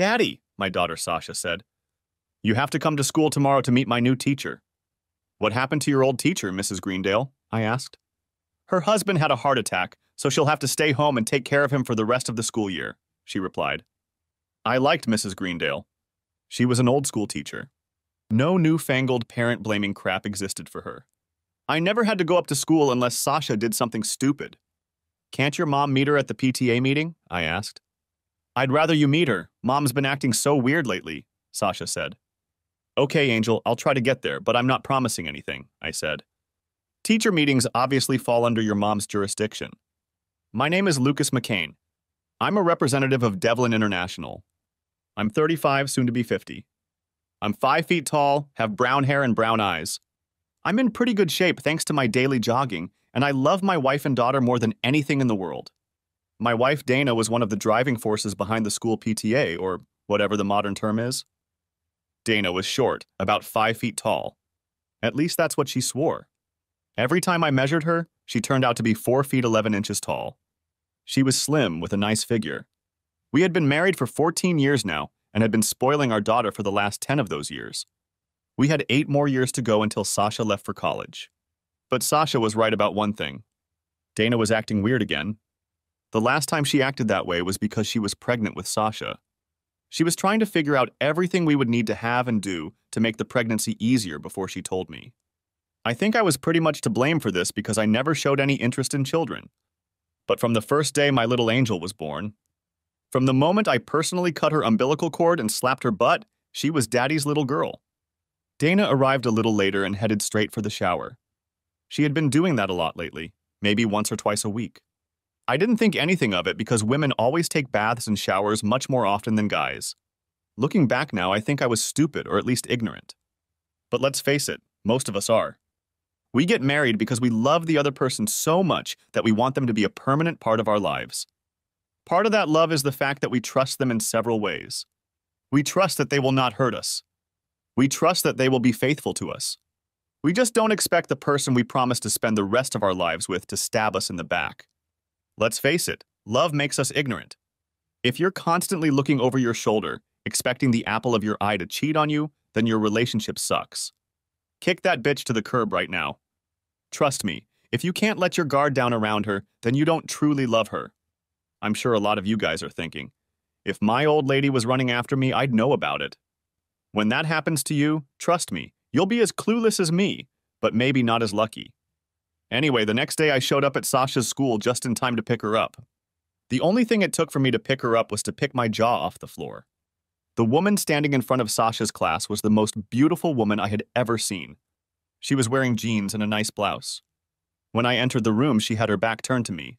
Daddy, my daughter Sasha said, you have to come to school tomorrow to meet my new teacher. What happened to your old teacher, Mrs. Greendale? I asked. Her husband had a heart attack, so she'll have to stay home and take care of him for the rest of the school year, she replied. I liked Mrs. Greendale. She was an old school teacher. No newfangled parent-blaming crap existed for her. I never had to go up to school unless Sasha did something stupid. Can't your mom meet her at the PTA meeting? I asked. I'd rather you meet her. Mom's been acting so weird lately, Sasha said. Okay, Angel, I'll try to get there, but I'm not promising anything, I said. Teacher meetings obviously fall under your mom's jurisdiction. My name is Lucas McCain. I'm a representative of Devlin International. I'm 35, soon to be 50. I'm 5 feet tall, have brown hair and brown eyes. I'm in pretty good shape thanks to my daily jogging, and I love my wife and daughter more than anything in the world. My wife, Dana, was one of the driving forces behind the school PTA, or whatever the modern term is. Dana was short, about 5 feet tall. At least that's what she swore. Every time I measured her, she turned out to be 4 feet 11 inches tall. She was slim with a nice figure. We had been married for 14 years now and had been spoiling our daughter for the last 10 of those years. We had 8 more years to go until Sasha left for college. But Sasha was right about one thing. Dana was acting weird again. The last time she acted that way was because she was pregnant with Sasha. She was trying to figure out everything we would need to have and do to make the pregnancy easier before she told me. I think I was pretty much to blame for this because I never showed any interest in children. But from the first day my little angel was born, from the moment I personally cut her umbilical cord and slapped her butt, she was Daddy's little girl. Dana arrived a little later and headed straight for the shower. She had been doing that a lot lately, maybe once or twice a week. I didn't think anything of it because women always take baths and showers much more often than guys. Looking back now, I think I was stupid or at least ignorant. But let's face it, most of us are. We get married because we love the other person so much that we want them to be a permanent part of our lives. Part of that love is the fact that we trust them in several ways. We trust that they will not hurt us. We trust that they will be faithful to us. We just don't expect the person we promised to spend the rest of our lives with to stab us in the back. Let's face it, love makes us ignorant. If you're constantly looking over your shoulder, expecting the apple of your eye to cheat on you, then your relationship sucks. Kick that bitch to the curb right now. Trust me, if you can't let your guard down around her, then you don't truly love her. I'm sure a lot of you guys are thinking, if my old lady was running after me, I'd know about it. When that happens to you, trust me, you'll be as clueless as me, but maybe not as lucky. Anyway, the next day I showed up at Sasha's school just in time to pick her up. The only thing it took for me to pick her up was to pick my jaw off the floor. The woman standing in front of Sasha's class was the most beautiful woman I had ever seen. She was wearing jeans and a nice blouse. When I entered the room, she had her back turned to me.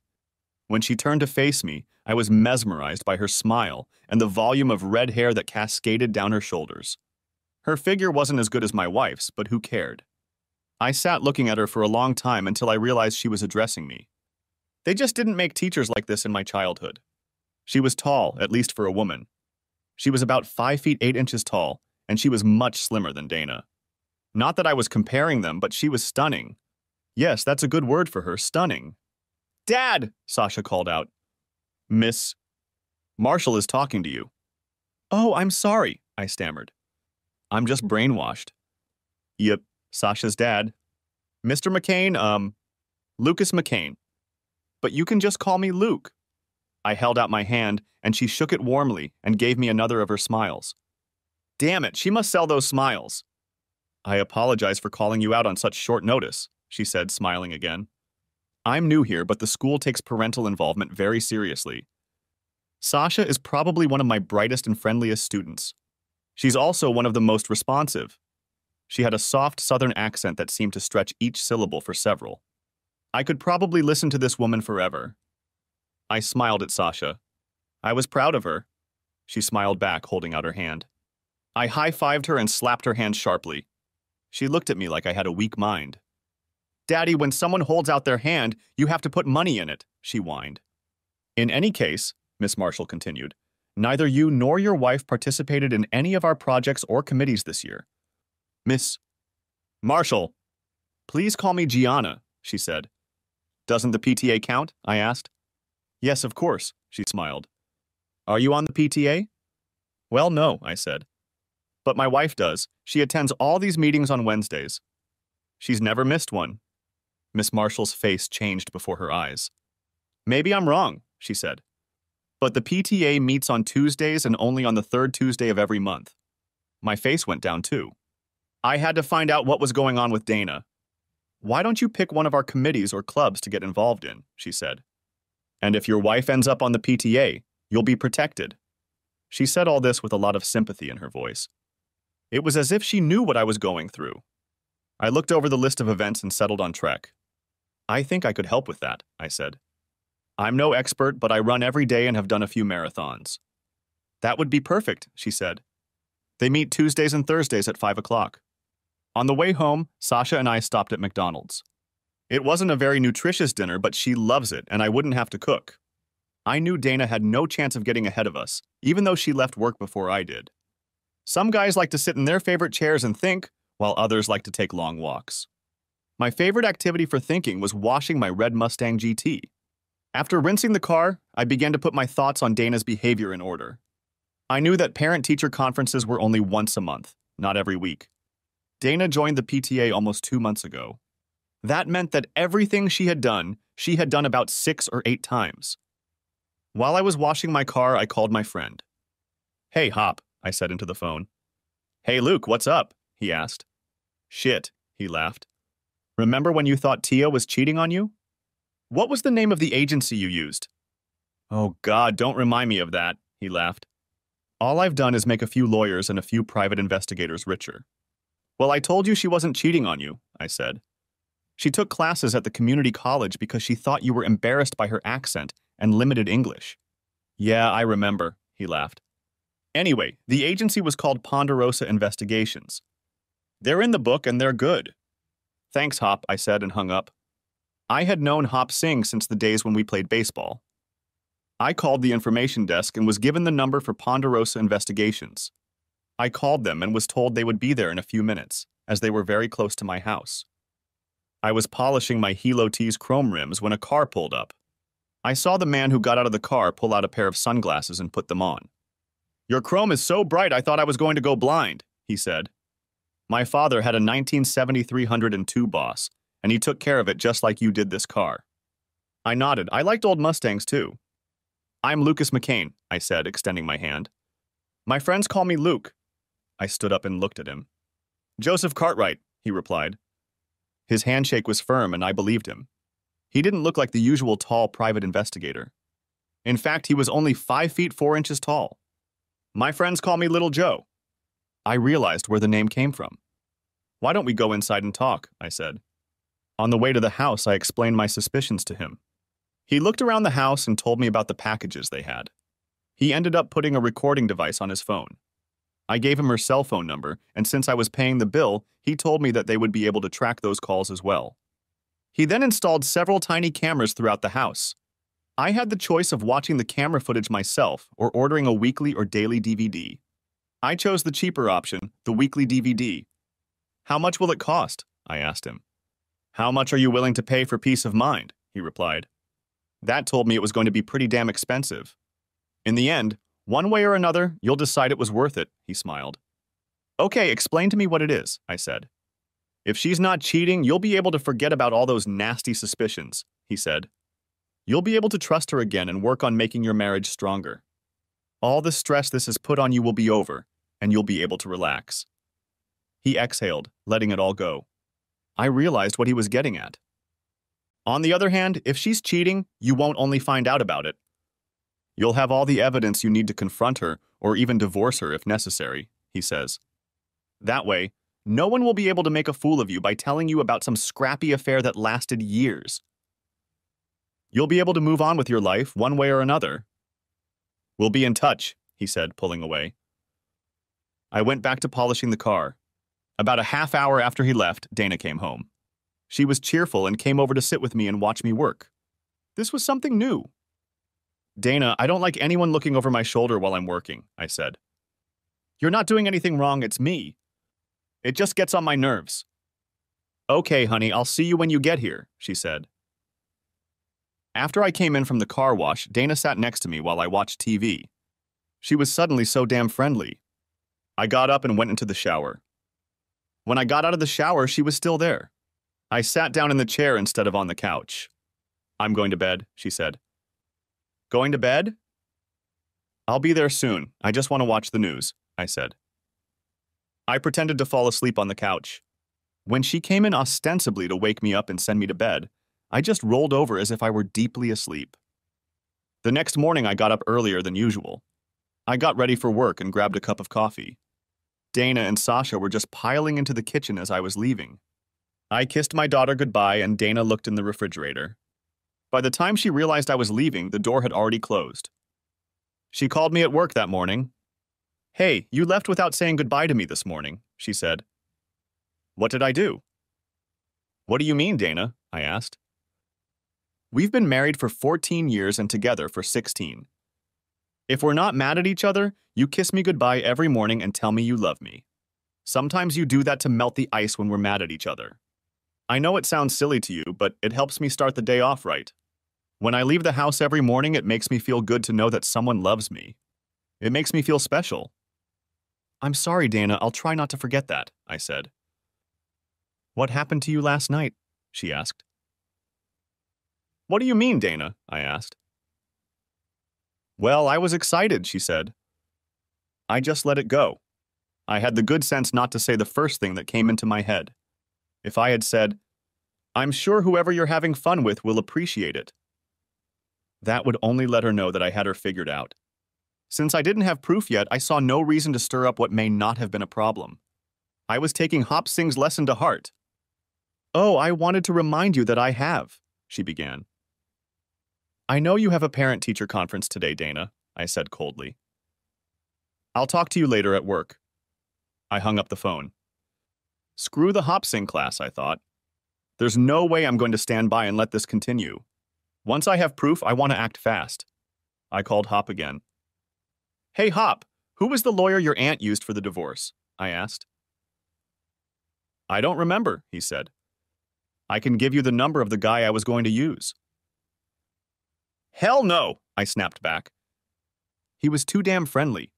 When she turned to face me, I was mesmerized by her smile and the volume of red hair that cascaded down her shoulders. Her figure wasn't as good as my wife's, but who cared? I sat looking at her for a long time until I realized she was addressing me. They just didn't make teachers like this in my childhood. She was tall, at least for a woman. She was about 5 feet 8 inches tall, and she was much slimmer than Dana. Not that I was comparing them, but she was stunning. Yes, that's a good word for her, stunning. Dad, Sasha called out. Miss Marshall is talking to you. Oh, I'm sorry, I stammered. I'm just brainwashed. Yep. Sasha's dad. Mr. McCain, Lucas McCain. But you can just call me Luke. I held out my hand, and she shook it warmly and gave me another of her smiles. Damn it, she must sell those smiles. I apologize for calling you out on such short notice, she said, smiling again. I'm new here, but the school takes parental involvement very seriously. Sasha is probably one of my brightest and friendliest students. She's also one of the most responsive. She had a soft southern accent that seemed to stretch each syllable for several. I could probably listen to this woman forever. I smiled at Sasha. I was proud of her. She smiled back, holding out her hand. I high-fived her and slapped her hand sharply. She looked at me like I had a weak mind. Daddy, when someone holds out their hand, you have to put money in it, she whined. In any case, Miss Marshall continued, neither you nor your wife participated in any of our projects or committees this year. Miss Marshall, please call me Gianna, she said. Doesn't the PTA count? I asked. Yes, of course, she smiled. Are you on the PTA? Well, no, I said. But my wife does. She attends all these meetings on Wednesdays. She's never missed one. Miss Marshall's face changed before her eyes. Maybe I'm wrong, she said. But the PTA meets on Tuesdays and only on the third Tuesday of every month. My face went down too. I had to find out what was going on with Dana. Why don't you pick one of our committees or clubs to get involved in, she said. And if your wife ends up on the PTA, you'll be protected. She said all this with a lot of sympathy in her voice. It was as if she knew what I was going through. I looked over the list of events and settled on Trek. I think I could help with that, I said. I'm no expert, but I run every day and have done a few marathons. That would be perfect, she said. They meet Tuesdays and Thursdays at 5 o'clock. On the way home, Sasha and I stopped at McDonald's. It wasn't a very nutritious dinner, but she loves it, and I wouldn't have to cook. I knew Dana had no chance of getting ahead of us, even though she left work before I did. Some guys like to sit in their favorite chairs and think, while others like to take long walks. My favorite activity for thinking was washing my red Mustang GT. After rinsing the car, I began to put my thoughts on Dana's behavior in order. I knew that parent-teacher conferences were only once a month, not every week. Dana joined the PTA almost 2 months ago. That meant that everything she had done about 6 or 8 times. While I was washing my car, I called my friend. Hey, Hop, I said into the phone. Hey, Luke, what's up? He asked. Shit, he laughed. Remember when you thought Tia was cheating on you? What was the name of the agency you used? Oh, God, don't remind me of that, he laughed. All I've done is make a few lawyers and a few private investigators richer. Well, I told you she wasn't cheating on you, I said. She took classes at the community college because she thought you were embarrassed by her accent and limited English. Yeah, I remember, he laughed. Anyway, the agency was called Ponderosa Investigations. They're in the book and they're good. Thanks, Hop, I said and hung up. I had known Hop Singh since the days when we played baseball. I called the information desk and was given the number for Ponderosa Investigations. I called them and was told they would be there in a few minutes, as they were very close to my house. I was polishing my Hilo T's chrome rims when a car pulled up. I saw the man who got out of the car pull out a pair of sunglasses and put them on. Your chrome is so bright I thought I was going to go blind, he said. My father had a 1973 102 Boss, and he took care of it just like you did this car. I nodded. I liked old Mustangs too. I'm Lucas McCain, I said, extending my hand. My friends call me Luke. I stood up and looked at him. Joseph Cartwright, he replied. His handshake was firm and I believed him. He didn't look like the usual tall private investigator. In fact, he was only 5 feet 4 inches tall. My friends call me Little Joe. I realized where the name came from. Why don't we go inside and talk, I said. On the way to the house, I explained my suspicions to him. He looked around the house and told me about the packages they had. He ended up putting a recording device on his phone. I gave him her cell phone number, and since I was paying the bill, he told me that they would be able to track those calls as well. He then installed several tiny cameras throughout the house. I had the choice of watching the camera footage myself or ordering a weekly or daily DVD. I chose the cheaper option, the weekly DVD. How much will it cost? I asked him. How much are you willing to pay for peace of mind? He replied. That told me it was going to be pretty damn expensive. In the end, one way or another, you'll decide it was worth it, he smiled. Okay, explain to me what it is, I said. If she's not cheating, you'll be able to forget about all those nasty suspicions, he said. You'll be able to trust her again and work on making your marriage stronger. All the stress this has put on you will be over, and you'll be able to relax. He exhaled, letting it all go. I realized what he was getting at. On the other hand, if she's cheating, you won't only find out about it. You'll have all the evidence you need to confront her or even divorce her if necessary, he says. That way, no one will be able to make a fool of you by telling you about some scrappy affair that lasted years. You'll be able to move on with your life one way or another. We'll be in touch, he said, pulling away. I went back to polishing the car. About a half hour after he left, Dana came home. She was cheerful and came over to sit with me and watch me work. This was something new. Dana, I don't like anyone looking over my shoulder while I'm working, I said. You're not doing anything wrong, it's me. It just gets on my nerves. Okay, honey, I'll see you when you get here, she said. After I came in from the car wash, Dana sat next to me while I watched TV. She was suddenly so damn friendly. I got up and went into the shower. When I got out of the shower, she was still there. I sat down in the chair instead of on the couch. "I'm going to bed," she said. "Going to bed?" "I'll be there soon. I just want to watch the news," I said. I pretended to fall asleep on the couch. When she came in ostensibly to wake me up and send me to bed, I just rolled over as if I were deeply asleep. The next morning I got up earlier than usual. I got ready for work and grabbed a cup of coffee. Dana and Sasha were just piling into the kitchen as I was leaving. I kissed my daughter goodbye and Dana looked in the refrigerator. By the time she realized I was leaving, the door had already closed. She called me at work that morning. "Hey, you left without saying goodbye to me this morning," she said. "What did I do?" "What do you mean, Dana?" I asked. "We've been married for 14 years and together for 16. If we're not mad at each other, you kiss me goodbye every morning and tell me you love me. Sometimes you do that to melt the ice when we're mad at each other. I know it sounds silly to you, but it helps me start the day off right. When I leave the house every morning, it makes me feel good to know that someone loves me. It makes me feel special." "I'm sorry, Dana. I'll try not to forget that," I said. "What happened to you last night?" she asked. "What do you mean, Dana?" I asked. "Well, I was excited," she said. "I just let it go. I had the good sense not to say the first thing that came into my head. If I had said, 'I'm sure whoever you're having fun with will appreciate it,' that would only let her know that I had her figured out. Since I didn't have proof yet, I saw no reason to stir up what may not have been a problem. I was taking Hop Singh's lesson to heart. 'Oh, I wanted to remind you that I have,' she began. 'I know you have a parent-teacher conference today, Dana,' I said coldly. 'I'll talk to you later at work.' I hung up the phone. Screw the Hop Singh class, I thought. There's no way I'm going to stand by and let this continue. Once I have proof, I want to act fast. I called Hop again. "Hey, Hop, who was the lawyer your aunt used for the divorce?" I asked. "I don't remember," he said. "I can give you the number of the guy I was going to use." "Hell no," I snapped back. He was too damn friendly.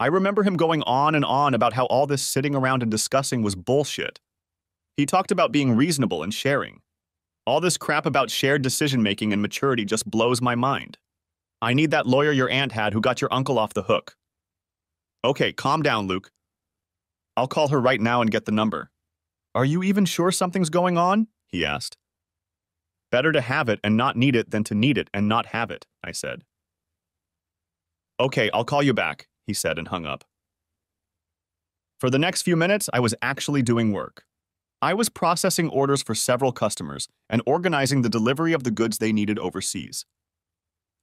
I remember him going on and on about how all this sitting around and discussing was bullshit. He talked about being reasonable and sharing. All this crap about shared decision-making and maturity just blows my mind. I need that lawyer your aunt had who got your uncle off the hook. "Okay, calm down, Luke. I'll call her right now and get the number." "Are you even sure something's going on?" he asked. "Better to have it and not need it than to need it and not have it," I said. "Okay, I'll call you back," he said and hung up. For the next few minutes, I was actually doing work. I was processing orders for several customers and organizing the delivery of the goods they needed overseas.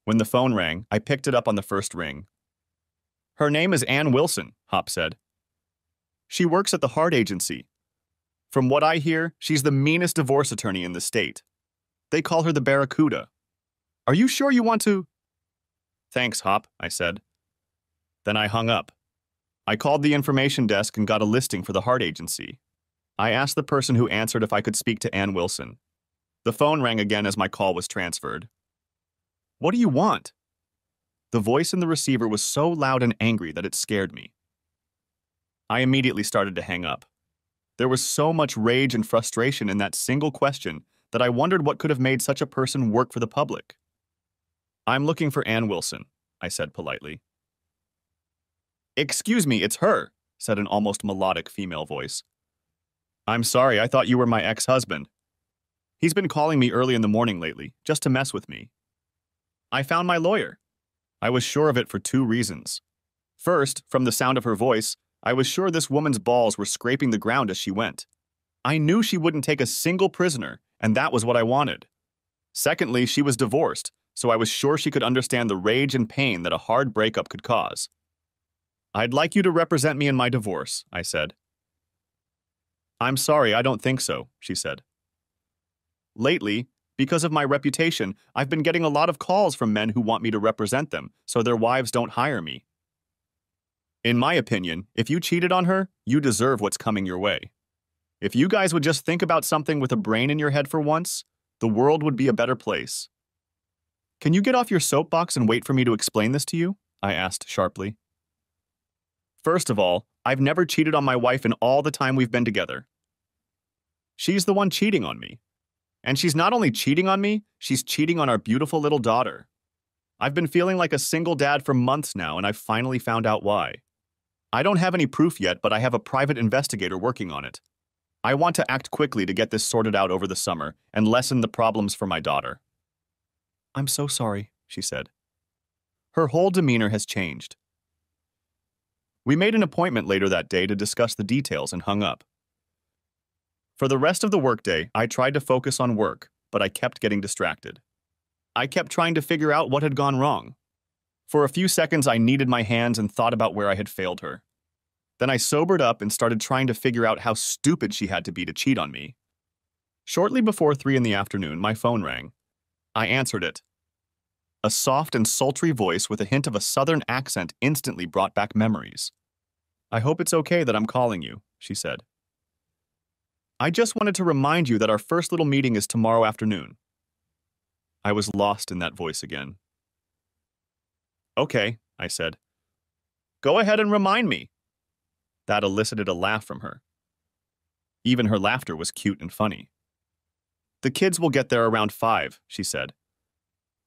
When the phone rang, I picked it up on the first ring. "Her name is Ann Wilson," Hop said. "She works at the Hart Agency. From what I hear, she's the meanest divorce attorney in the state. They call her the Barracuda. Are you sure you want to—" "Thanks, Hop," I said. Then I hung up. I called the information desk and got a listing for the Hart Agency. I asked the person who answered if I could speak to Ann Wilson. The phone rang again as my call was transferred. "What do you want?" The voice in the receiver was so loud and angry that it scared me. I immediately started to hang up. There was so much rage and frustration in that single question that I wondered what could have made such a person work for the public. "I'm looking for Ann Wilson," I said politely. "Excuse me, it's her," said an almost melodic female voice. "I'm sorry, I thought you were my ex-husband. He's been calling me early in the morning lately, just to mess with me." I found my lawyer. I was sure of it for two reasons. First, from the sound of her voice, I was sure this woman's balls were scraping the ground as she went. I knew she wouldn't take a single prisoner, and that was what I wanted. Secondly, she was divorced, so I was sure she could understand the rage and pain that a hard breakup could cause. "I'd like you to represent me in my divorce," I said. "I'm sorry, I don't think so," she said. "Lately, because of my reputation, I've been getting a lot of calls from men who want me to represent them, so their wives don't hire me. In my opinion, if you cheated on her, you deserve what's coming your way. If you guys would just think about something with a brain in your head for once, the world would be a better place. Can you get off your soapbox and wait for me to explain this to you?" I asked sharply. First of all, I've never cheated on my wife in all the time we've been together. She's the one cheating on me. And she's not only cheating on me, she's cheating on our beautiful little daughter. I've been feeling like a single dad for months now, and I've finally found out why. I don't have any proof yet, but I have a private investigator working on it. I want to act quickly to get this sorted out over the summer and lessen the problems for my daughter. I'm so sorry, she said. Her whole demeanor has changed. We made an appointment later that day to discuss the details and hung up. For the rest of the workday, I tried to focus on work, but I kept getting distracted. I kept trying to figure out what had gone wrong. For a few seconds, I kneaded my hands and thought about where I had failed her. Then I sobered up and started trying to figure out how stupid she had to be to cheat on me. Shortly before 3 in the afternoon, my phone rang. I answered it. A soft and sultry voice with a hint of a southern accent instantly brought back memories. "I hope it's okay that I'm calling you," she said. "I just wanted to remind you that our first little meeting is tomorrow afternoon." I was lost in that voice again. "Okay," I said. "Go ahead and remind me." That elicited a laugh from her. Even her laughter was cute and funny. "The kids will get there around 5, she said.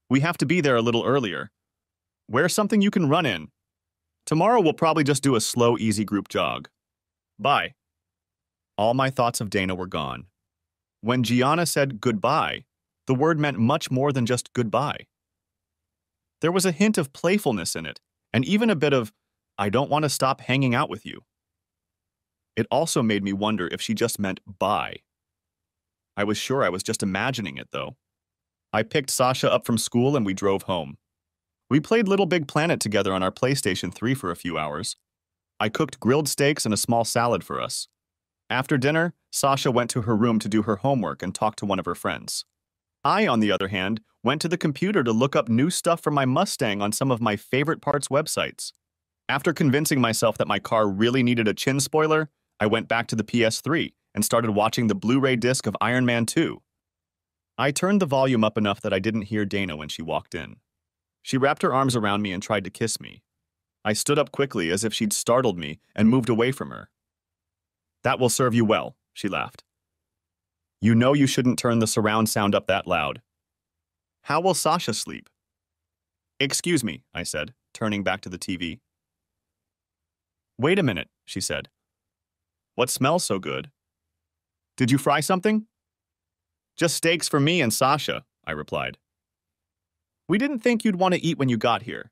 "We have to be there a little earlier. Wear something you can run in. Tomorrow we'll probably just do a slow, easy group jog. Bye." All my thoughts of Dana were gone. When Gianna said goodbye, the word meant much more than just goodbye. There was a hint of playfulness in it, and even a bit of, "I don't want to stop hanging out with you." It also made me wonder if she just meant bye. I was sure I was just imagining it, though. I picked Sasha up from school and we drove home. We played Little Big Planet together on our PlayStation 3 for a few hours. I cooked grilled steaks and a small salad for us. After dinner, Sasha went to her room to do her homework and talk to one of her friends. I, on the other hand, went to the computer to look up new stuff for my Mustang on some of my favorite parts websites. After convincing myself that my car really needed a chin spoiler, I went back to the PS3 and started watching the Blu-ray disc of Iron Man 2. I turned the volume up enough that I didn't hear Dana when she walked in. She wrapped her arms around me and tried to kiss me. I stood up quickly as if she'd startled me and moved away from her. "That will serve you well," she laughed. "You know you shouldn't turn the surround sound up that loud. How will Sasha sleep?" "Excuse me," I said, turning back to the TV. "Wait a minute," she said. "What smells so good? Did you fry something?" "Just steaks for me and Sasha," I replied. "We didn't think you'd want to eat when you got here.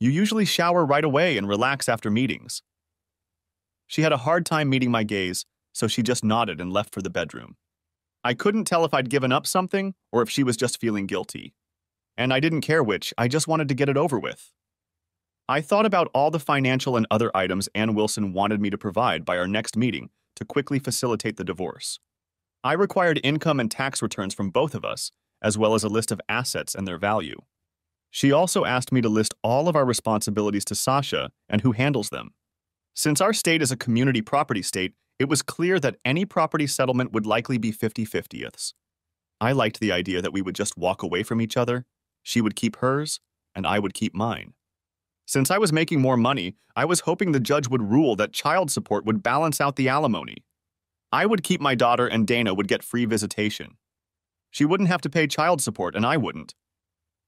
You usually shower right away and relax after meetings." She had a hard time meeting my gaze, so she just nodded and left for the bedroom. I couldn't tell if I'd given up something or if she was just feeling guilty. And I didn't care which, I just wanted to get it over with. I thought about all the financial and other items Ann Wilson wanted me to provide by our next meeting to quickly facilitate the divorce. I required income and tax returns from both of us, as well as a list of assets and their value. She also asked me to list all of our responsibilities to Sasha and who handles them. Since our state is a community property state, it was clear that any property settlement would likely be 50/50ths. I liked the idea that we would just walk away from each other. She would keep hers, and I would keep mine. Since I was making more money, I was hoping the judge would rule that child support would balance out the alimony. I would keep my daughter and Dana would get free visitation. She wouldn't have to pay child support, and I wouldn't.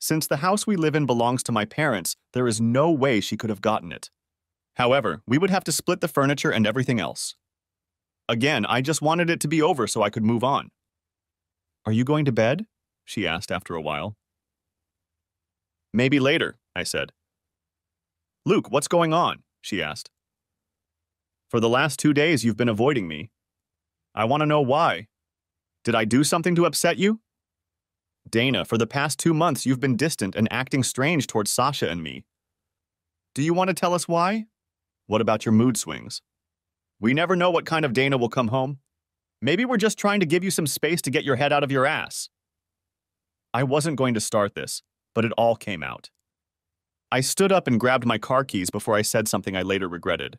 Since the house we live in belongs to my parents, there is no way she could have gotten it. However, we would have to split the furniture and everything else. Again, I just wanted it to be over so I could move on. "Are you going to bed?" she asked after a while. "Maybe later," I said. "Luke, what's going on?" she asked. "For the last 2 days, you've been avoiding me. I want to know why. Did I do something to upset you?" "Dana, for the past 2 months, you've been distant and acting strange towards Sasha and me. Do you want to tell us why? What about your mood swings? We never know what kind of Dana will come home. Maybe we're just trying to give you some space to get your head out of your ass." I wasn't going to start this, but it all came out. I stood up and grabbed my car keys before I said something I later regretted.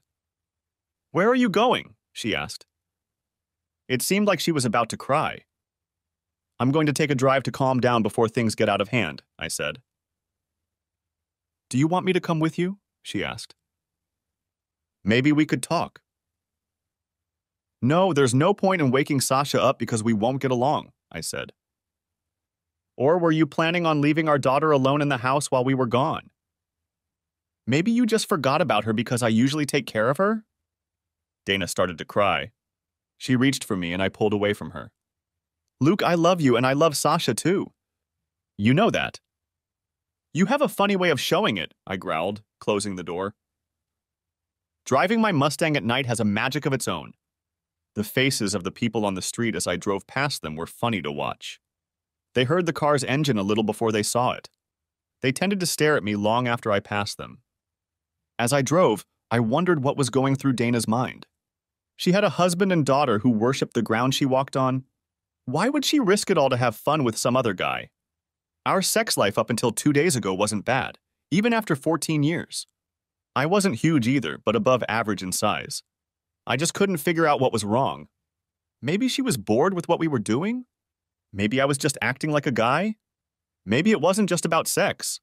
"Where are you going?" she asked. It seemed like she was about to cry. "I'm going to take a drive to calm down before things get out of hand," I said. Do you want me to come with you? She asked. Maybe we could talk. No, there's no point in waking Sasha up because we won't get along, I said. Or were you planning on leaving our daughter alone in the house while we were gone? Maybe you just forgot about her because I usually take care of her? Dana started to cry. She reached for me and I pulled away from her. Luke, I love you and I love Sasha too. You know that. You have a funny way of showing it, I growled, closing the door. Driving my Mustang at night has a magic of its own. The faces of the people on the street as I drove past them were funny to watch. They heard the car's engine a little before they saw it. They tended to stare at me long after I passed them. As I drove, I wondered what was going through Dana's mind. She had a husband and daughter who worshipped the ground she walked on. Why would she risk it all to have fun with some other guy? Our sex life up until 2 days ago wasn't bad, even after 14 years. I wasn't huge either, but above average in size. I just couldn't figure out what was wrong. Maybe she was bored with what we were doing? Maybe I was just acting like a guy? Maybe it wasn't just about sex.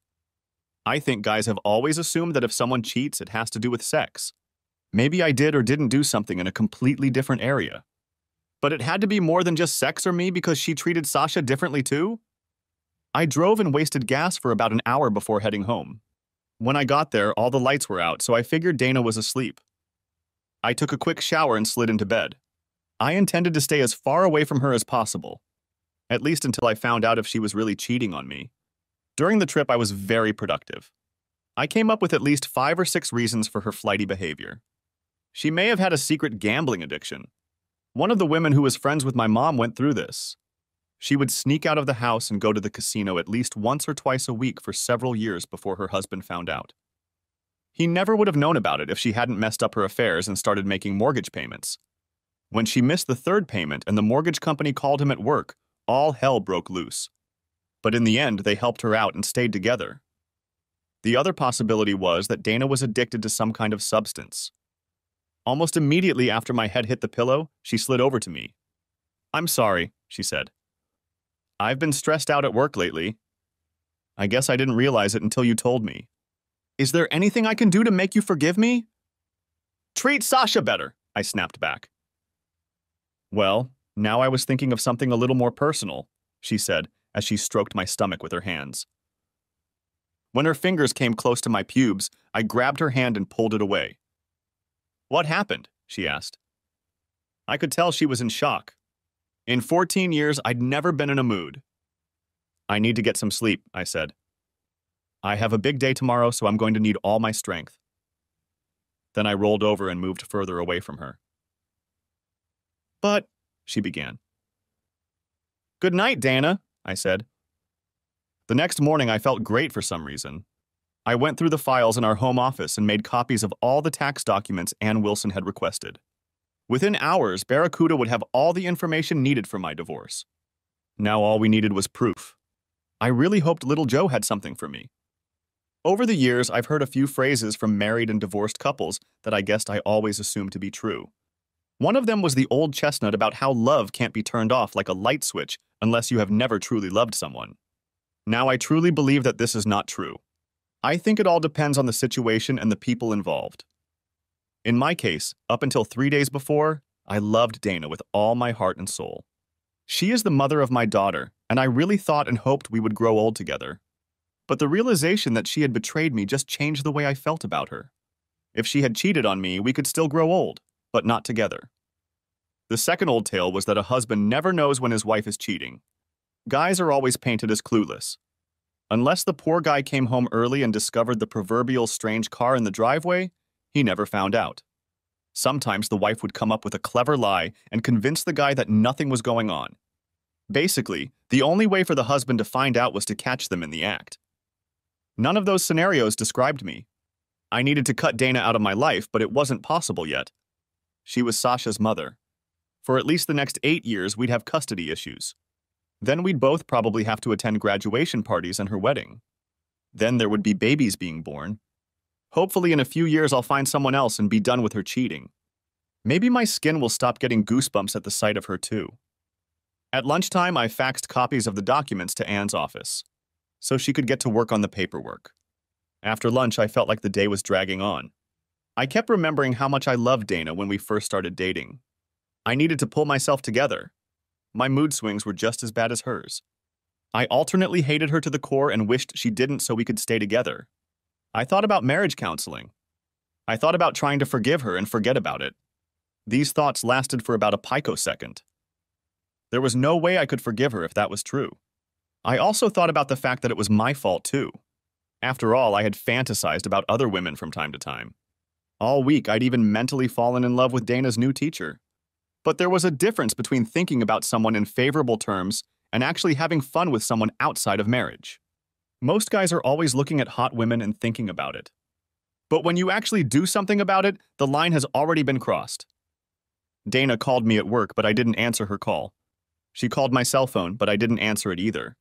I think guys have always assumed that if someone cheats, it has to do with sex. Maybe I did or didn't do something in a completely different area. But it had to be more than just sex or me because she treated Sasha differently too? I drove and wasted gas for about an hour before heading home. When I got there, all the lights were out, so I figured Dana was asleep. I took a quick shower and slid into bed. I intended to stay as far away from her as possible, at least until I found out if she was really cheating on me. During the trip, I was very productive. I came up with at least 5 or 6 reasons for her flighty behavior. She may have had a secret gambling addiction. One of the women who was friends with my mom went through this. She would sneak out of the house and go to the casino at least once or twice a week for several years before her husband found out. He never would have known about it if she hadn't messed up her affairs and started making mortgage payments. When she missed the third payment and the mortgage company called him at work, all hell broke loose. But in the end, they helped her out and stayed together. The other possibility was that Dana was addicted to some kind of substance. Almost immediately after my head hit the pillow, she slid over to me. "I'm sorry," she said. "I've been stressed out at work lately. I guess I didn't realize it until you told me. Is there anything I can do to make you forgive me?" "Treat Sasha better," I snapped back. "Well, now I was thinking of something a little more personal," she said as she stroked my stomach with her hands. When her fingers came close to my pubes, I grabbed her hand and pulled it away. "What happened?" she asked. I could tell she was in shock. In 14 years, I'd never been in a mood. "I need to get some sleep," I said. "I have a big day tomorrow, so I'm going to need all my strength." Then I rolled over and moved further away from her. "But," she began. "Good night, Dana," I said. The next morning, I felt great for some reason. I went through the files in our home office and made copies of all the tax documents Ann Wilson had requested. Within hours, Barracuda would have all the information needed for my divorce. Now all we needed was proof. I really hoped little Joe had something for me. Over the years, I've heard a few phrases from married and divorced couples that I guessed I always assumed to be true. One of them was the old chestnut about how love can't be turned off like a light switch unless you have never truly loved someone. Now I truly believe that this is not true. I think it all depends on the situation and the people involved. In my case, up until 3 days before, I loved Dana with all my heart and soul. She is the mother of my daughter, and I really thought and hoped we would grow old together. But the realization that she had betrayed me just changed the way I felt about her. If she had cheated on me, we could still grow old, but not together. The second old tale was that a husband never knows when his wife is cheating. Guys are always painted as clueless. Unless the poor guy came home early and discovered the proverbial strange car in the driveway, he never found out. Sometimes the wife would come up with a clever lie and convince the guy that nothing was going on. Basically, the only way for the husband to find out was to catch them in the act. None of those scenarios described me. I needed to cut Dana out of my life, but it wasn't possible yet. She was Sasha's mother. For at least the next 8 years, we'd have custody issues. Then we'd both probably have to attend graduation parties and her wedding. Then there would be babies being born. Hopefully in a few years, I'll find someone else and be done with her cheating. Maybe my skin will stop getting goosebumps at the sight of her too. At lunchtime, I faxed copies of the documents to Ann's office so she could get to work on the paperwork. After lunch, I felt like the day was dragging on. I kept remembering how much I loved Dana when we first started dating. I needed to pull myself together. My mood swings were just as bad as hers. I alternately hated her to the core and wished she didn't so we could stay together. I thought about marriage counseling. I thought about trying to forgive her and forget about it. These thoughts lasted for about a picosecond. There was no way I could forgive her if that was true. I also thought about the fact that it was my fault too. After all, I had fantasized about other women from time to time. All week, I'd even mentally fallen in love with Dana's new teacher. But there was a difference between thinking about someone in favorable terms and actually having fun with someone outside of marriage. Most guys are always looking at hot women and thinking about it. But when you actually do something about it, the line has already been crossed. Dana called me at work, but I didn't answer her call. She called my cell phone, but I didn't answer it either.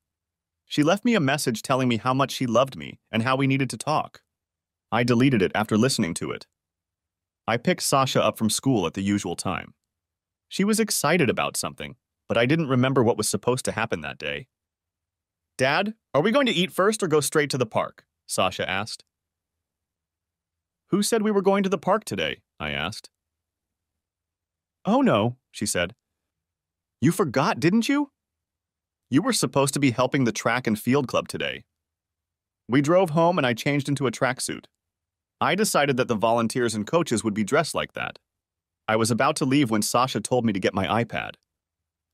She left me a message telling me how much she loved me and how we needed to talk. I deleted it after listening to it. I picked Sasha up from school at the usual time. She was excited about something, but I didn't remember what was supposed to happen that day. "Dad, are we going to eat first or go straight to the park?" Sasha asked. "Who said we were going to the park today?" I asked. "Oh no," she said. "You forgot, didn't you? You were supposed to be helping the track and field club today." We drove home and I changed into a tracksuit. I decided that the volunteers and coaches would be dressed like that. I was about to leave when Sasha told me to get my iPad.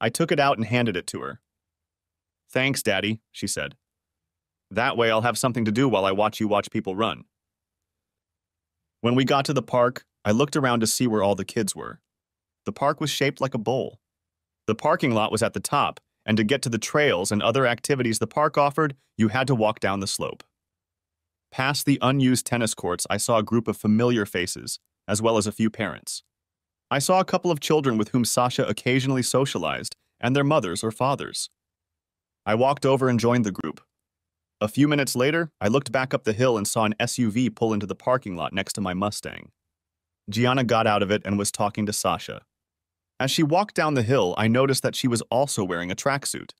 I took it out and handed it to her. "Thanks, Daddy," she said. "That way I'll have something to do while I watch you watch people run." When we got to the park, I looked around to see where all the kids were. The park was shaped like a bowl. The parking lot was at the top, and to get to the trails and other activities the park offered, you had to walk down the slope. Past the unused tennis courts, I saw a group of familiar faces, as well as a few parents. I saw a couple of children with whom Sasha occasionally socialized, and their mothers or fathers. I walked over and joined the group. A few minutes later, I looked back up the hill and saw an SUV pull into the parking lot next to my Mustang. Gianna got out of it and was talking to Sasha. As she walked down the hill, I noticed that she was also wearing a tracksuit.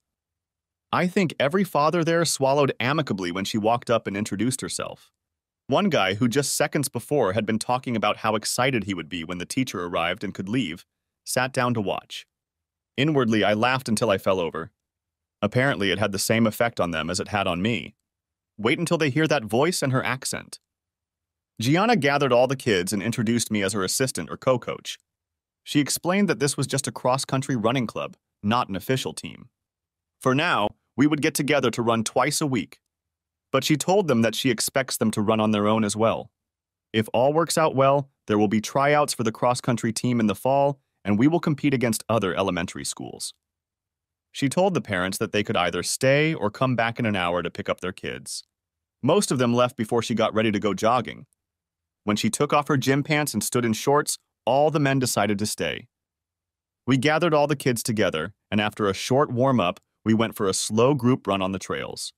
I think every father there swallowed amicably when she walked up and introduced herself. One guy, who just seconds before had been talking about how excited he would be when the teacher arrived and could leave, sat down to watch. Inwardly, I laughed until I fell over. Apparently, it had the same effect on them as it had on me. Wait until they hear that voice and her accent. Gianna gathered all the kids and introduced me as her assistant or co-coach. She explained that this was just a cross-country running club, not an official team. For now, we would get together to run twice a week. But she told them that she expects them to run on their own as well. If all works out well, there will be tryouts for the cross-country team in the fall, and we will compete against other elementary schools. She told the parents that they could either stay or come back in an hour to pick up their kids. Most of them left before she got ready to go jogging. When she took off her gym pants and stood in shorts, all the men decided to stay. We gathered all the kids together, and after a short warm-up, we went for a slow group run on the trails.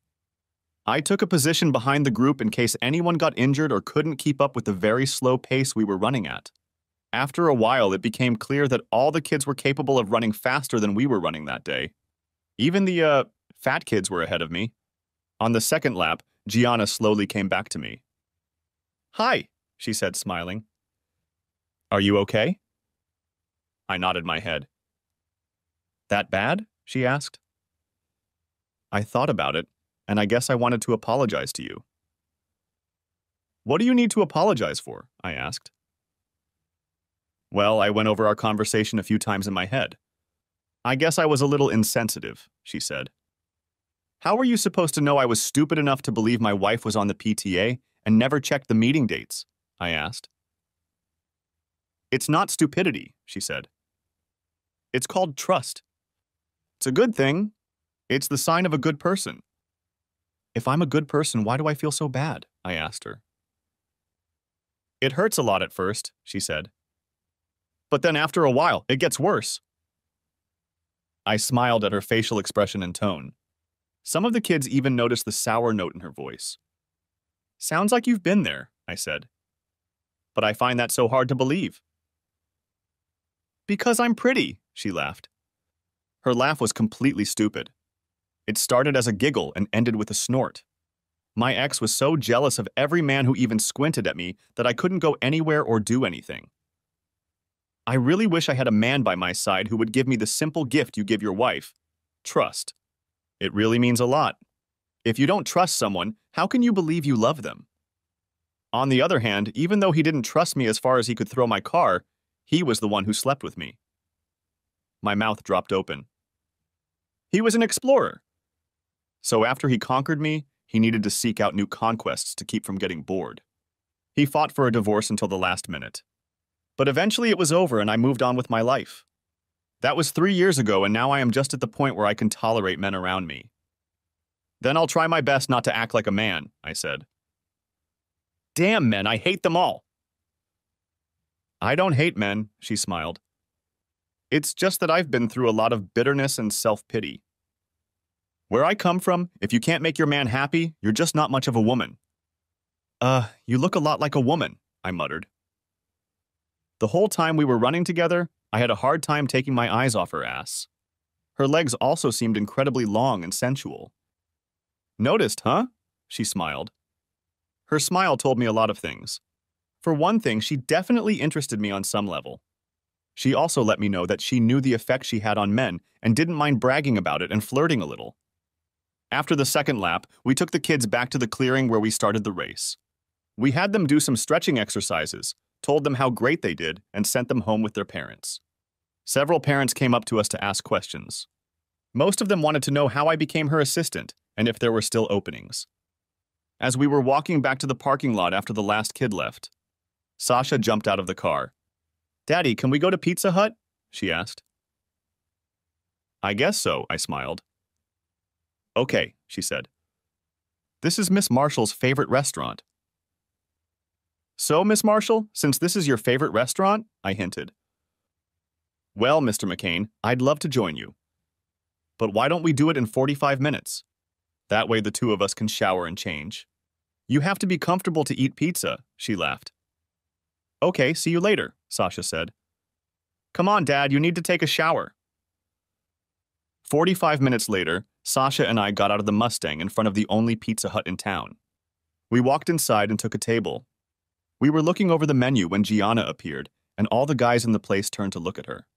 I took a position behind the group in case anyone got injured or couldn't keep up with the very slow pace we were running at. After a while, it became clear that all the kids were capable of running faster than we were running that day. Even the fat kids were ahead of me. On the second lap, Gianna slowly came back to me. "Hi," she said, smiling. "Are you okay?" I nodded my head. "That bad?" she asked. "I thought about it, and I guess I wanted to apologize to you." "What do you need to apologize for?" I asked. "Well, I went over our conversation a few times in my head. I guess I was a little insensitive," she said. "How were you supposed to know I was stupid enough to believe my wife was on the PTA and never checked the meeting dates?" I asked. "It's not stupidity," she said. "It's called trust. It's a good thing. It's the sign of a good person." "If I'm a good person, why do I feel so bad?" I asked her. "It hurts a lot at first," she said. "But then after a while, it gets worse." I smiled at her facial expression and tone. Some of the kids even noticed the sour note in her voice. "Sounds like you've been there," I said. "But I find that so hard to believe." "Because I'm pretty," she laughed. Her laugh was completely stupid. It started as a giggle and ended with a snort. My ex was so jealous of every man who even squinted at me that I couldn't go anywhere or do anything. I really wish I had a man by my side who would give me the simple gift you give your wife, trust. It really means a lot. If you don't trust someone, how can you believe you love them? On the other hand, even though he didn't trust me as far as he could throw my car, he was the one who slept with me. My mouth dropped open. He was an explorer. So after he conquered me, he needed to seek out new conquests to keep from getting bored. He fought for a divorce until the last minute. But eventually it was over and I moved on with my life. That was 3 years ago and now I am just at the point where I can tolerate men around me. Then I'll try my best not to act like a man, I said. Damn men, I hate them all. I don't hate men, she smiled. It's just that I've been through a lot of bitterness and self-pity. Where I come from, if you can't make your man happy, you're just not much of a woman. You look a lot like a woman, I muttered. The whole time we were running together, I had a hard time taking my eyes off her ass. Her legs also seemed incredibly long and sensual. Noticed, huh? She smiled. Her smile told me a lot of things. For one thing, she definitely interested me on some level. She also let me know that she knew the effect she had on men and didn't mind bragging about it and flirting a little. After the second lap, we took the kids back to the clearing where we started the race. We had them do some stretching exercises, told them how great they did, and sent them home with their parents. Several parents came up to us to ask questions. Most of them wanted to know how I became her assistant and if there were still openings. As we were walking back to the parking lot after the last kid left, Sasha jumped out of the car. "Daddy, can we go to Pizza Hut?" she asked. "I guess so," I smiled. "Okay," she said. "This is Miss Marshall's favorite restaurant." "So, Miss Marshall, since this is your favorite restaurant," I hinted. "Well, Mr. McCain, I'd love to join you. But why don't we do it in 45 minutes? That way the two of us can shower and change. You have to be comfortable to eat pizza," she laughed. "Okay, see you later," Sasha said. "Come on, Dad, you need to take a shower." 45 minutes later, Sasha and I got out of the Mustang in front of the only Pizza Hut in town. We walked inside and took a table. We were looking over the menu when Gianna appeared, and all the guys in the place turned to look at her.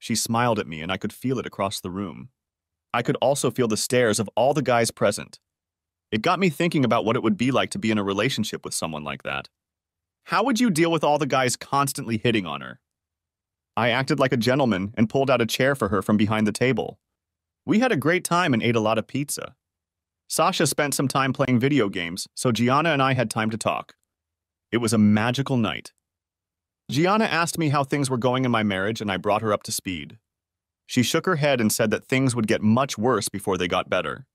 She smiled at me, and I could feel it across the room. I could also feel the stares of all the guys present. It got me thinking about what it would be like to be in a relationship with someone like that. How would you deal with all the guys constantly hitting on her? I acted like a gentleman and pulled out a chair for her from behind the table. We had a great time and ate a lot of pizza. Sasha spent some time playing video games, so Gianna and I had time to talk. It was a magical night. Gianna asked me how things were going in my marriage, and I brought her up to speed. She shook her head and said that things would get much worse before they got better.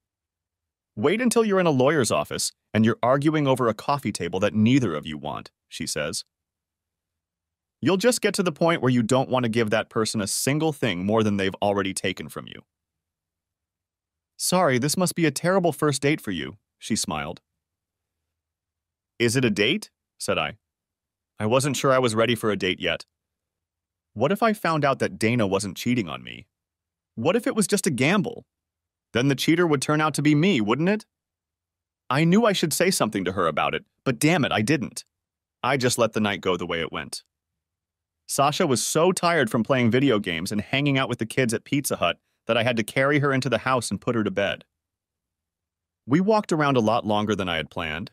"Wait until you're in a lawyer's office and you're arguing over a coffee table that neither of you want," she says. "You'll just get to the point where you don't want to give that person a single thing more than they've already taken from you." "Sorry, this must be a terrible first date for you," she smiled. "Is it a date?" said I. I wasn't sure I was ready for a date yet. What if I found out that Dana wasn't cheating on me? What if it was just a gamble? Then the cheater would turn out to be me, wouldn't it? I knew I should say something to her about it, but damn it, I didn't. I just let the night go the way it went. Sasha was so tired from playing video games and hanging out with the kids at Pizza Hut that I had to carry her into the house and put her to bed. We walked around a lot longer than I had planned,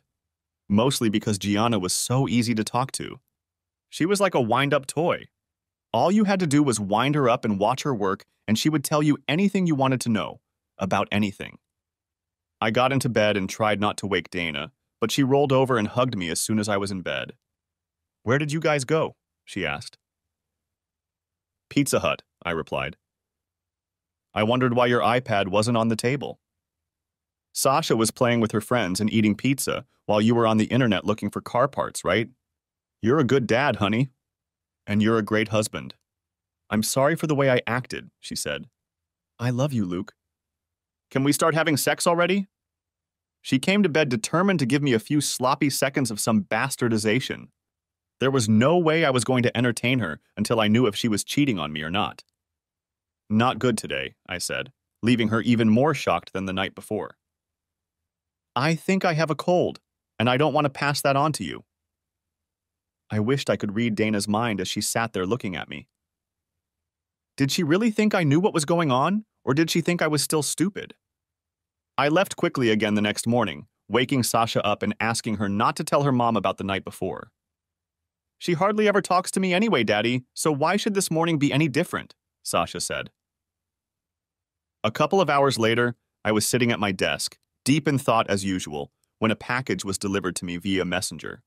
mostly because Gianna was so easy to talk to. She was like a wind-up toy. All you had to do was wind her up and watch her work, and she would tell you anything you wanted to know, about anything. I got into bed and tried not to wake Dana, but she rolled over and hugged me as soon as I was in bed. "Where did you guys go?" she asked. "Pizza Hut," I replied. "I wondered why your iPad wasn't on the table. Sasha was playing with her friends and eating pizza while you were on the internet looking for car parts, right? You're a good dad, honey. And you're a great husband. I'm sorry for the way I acted," she said. "I love you, Luke." "Can we start having sex already?" She came to bed determined to give me a few sloppy seconds of some bastardization. There was no way I was going to entertain her until I knew if she was cheating on me or not. "Not good today," I said, leaving her even more shocked than the night before. I think I have a cold, and I don't want to pass that on to you. I wished I could read Dana's mind as she sat there looking at me. Did she really think I knew what was going on, or did she think I was still stupid? I left quickly again the next morning, waking Sasha up and asking her not to tell her mom about the night before. She hardly ever talks to me anyway, Daddy, so why should this morning be any different? Sasha said. A couple of hours later, I was sitting at my desk, deep in thought as usual, when a package was delivered to me via messenger.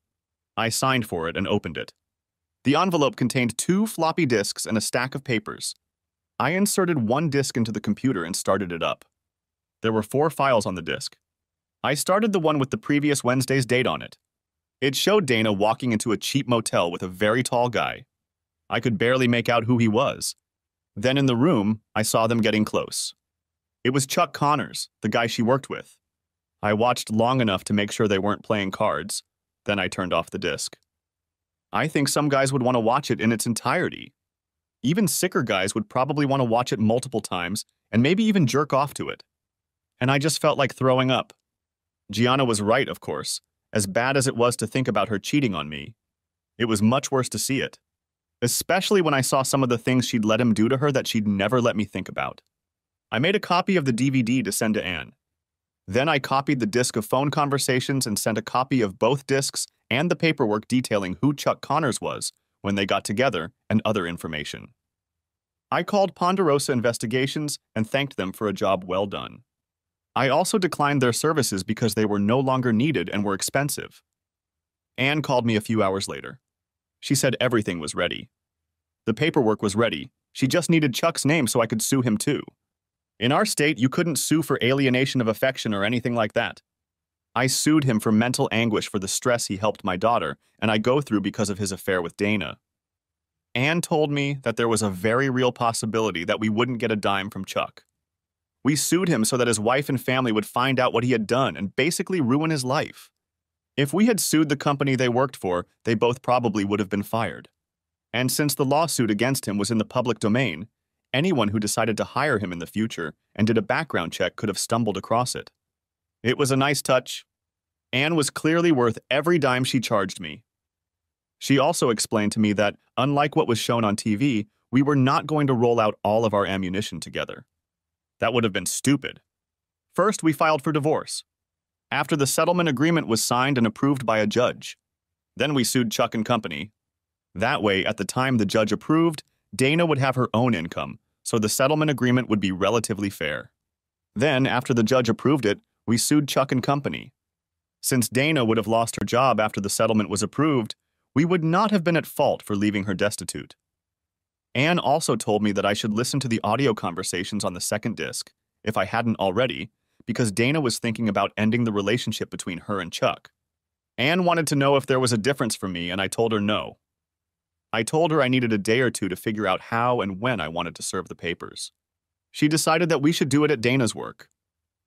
I signed for it and opened it. The envelope contained 2 floppy disks and a stack of papers. I inserted one disk into the computer and started it up. There were 4 files on the disk. I started the one with the previous Wednesday's date on it. It showed Dana walking into a cheap motel with a very tall guy. I could barely make out who he was. Then in the room, I saw them getting close. It was Chuck Connors, the guy she worked with. I watched long enough to make sure they weren't playing cards. Then I turned off the disc. I think some guys would want to watch it in its entirety. Even sicker guys would probably want to watch it multiple times and maybe even jerk off to it. And I just felt like throwing up. Gianna was right, of course. As bad as it was to think about her cheating on me, it was much worse to see it, especially when I saw some of the things she'd let him do to her that she'd never let me think about. I made a copy of the DVD to send to Anne. Then I copied the disc of phone conversations and sent a copy of both discs and the paperwork detailing who Chuck Connors was when they got together and other information. I called Ponderosa Investigations and thanked them for a job well done. I also declined their services because they were no longer needed and were expensive. Anne called me a few hours later. She said everything was ready. The paperwork was ready. She just needed Chuck's name so I could sue him too. In our state, you couldn't sue for alienation of affection or anything like that. I sued him for mental anguish for the stress he helped my daughter and I go through because of his affair with Dana. Anne told me that there was a very real possibility that we wouldn't get a dime from Chuck. We sued him so that his wife and family would find out what he had done and basically ruin his life. If we had sued the company they worked for, they both probably would have been fired. And since the lawsuit against him was in the public domain, anyone who decided to hire him in the future and did a background check could have stumbled across it. It was a nice touch. Anne was clearly worth every dime she charged me. She also explained to me that, unlike what was shown on TV, we were not going to roll out all of our ammunition together. That would have been stupid. First, we filed for divorce. After the settlement agreement was signed and approved by a judge. Then we sued Chuck and company. That way, at the time the judge approved, Dana would have her own income, so the settlement agreement would be relatively fair. Then, after the judge approved it, we sued Chuck and company. Since Dana would have lost her job after the settlement was approved, we would not have been at fault for leaving her destitute. Anne also told me that I should listen to the audio conversations on the second disc, if I hadn't already, because Dana was thinking about ending the relationship between her and Chuck. Anne wanted to know if there was a difference for me, and I told her no. I told her I needed a day or two to figure out how and when I wanted to serve the papers. She decided that we should do it at Dana's work.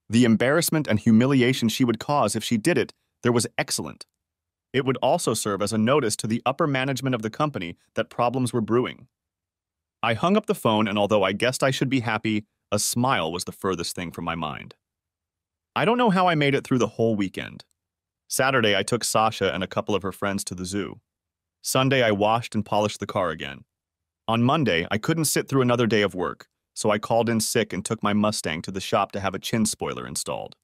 The embarrassment and humiliation she would cause if she did it there was excellent. It would also serve as a notice to the upper management of the company that problems were brewing. I hung up the phone, and although I guessed I should be happy, a smile was the furthest thing from my mind. I don't know how I made it through the whole weekend. Saturday, I took Sasha and a couple of her friends to the zoo. Sunday, I washed and polished the car again. On Monday, I couldn't sit through another day of work, so I called in sick and took my Mustang to the shop to have a chin spoiler installed.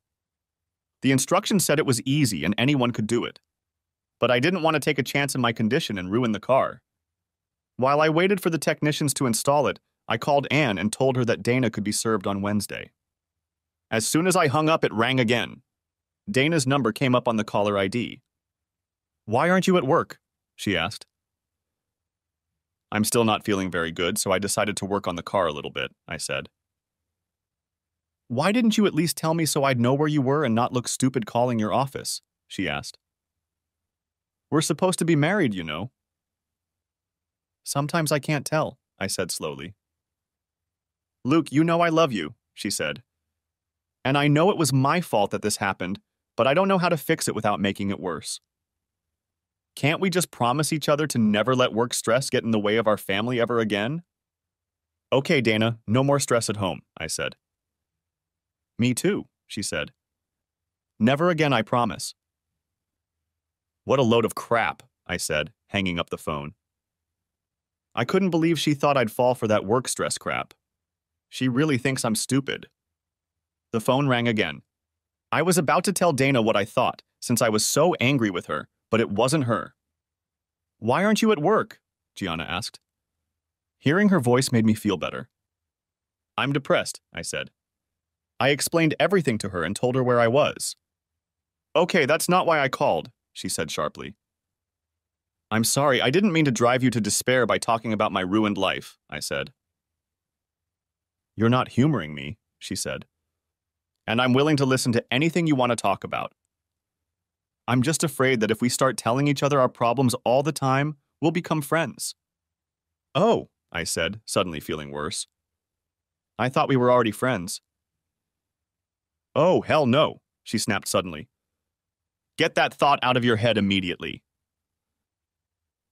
The instructions said it was easy and anyone could do it, but I didn't want to take a chance in my condition and ruin the car. While I waited for the technicians to install it, I called Anne and told her that Dana could be served on Wednesday. As soon as I hung up, it rang again. Dana's number came up on the caller ID. "Why aren't you at work?" she asked. "I'm still not feeling very good, so I decided to work on the car a little bit," I said. "Why didn't you at least tell me so I'd know where you were and not look stupid calling your office?" she asked. "We're supposed to be married, you know." "Sometimes I can't tell," I said slowly. "Luke, you know I love you," she said. "And I know it was my fault that this happened, but I don't know how to fix it without making it worse. Can't we just promise each other to never let work stress get in the way of our family ever again?" "Okay, Dana, no more stress at home," I said. "Me too," she said. Never again, I promise. What a load of crap, I said, hanging up the phone. I couldn't believe she thought I'd fall for that work stress crap. She really thinks I'm stupid. The phone rang again. I was about to tell Dana what I thought, since I was so angry with her, but it wasn't her. Why aren't you at work? Gianna asked. Hearing her voice made me feel better. I'm depressed, I said. I explained everything to her and told her where I was. Okay, that's not why I called, she said sharply. I'm sorry, I didn't mean to drive you to despair by talking about my ruined life, I said. You're not humoring me, she said. And I'm willing to listen to anything you want to talk about. I'm just afraid that if we start telling each other our problems all the time, we'll become friends. Oh, I said, suddenly feeling worse. I thought we were already friends. Oh, hell no, she snapped suddenly. Get that thought out of your head immediately.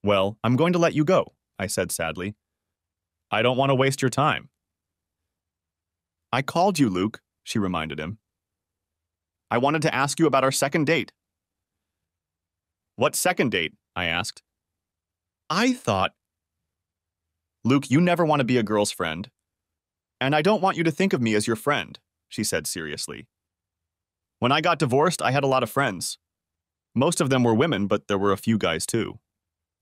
Well, I'm going to let you go, I said sadly. I don't want to waste your time. I called you, Luke, she reminded him. I wanted to ask you about our second date. What second date? I asked. I thought... Luke, you never want to be a girl's friend. And I don't want you to think of me as your friend, she said seriously. When I got divorced, I had a lot of friends. Most of them were women, but there were a few guys too.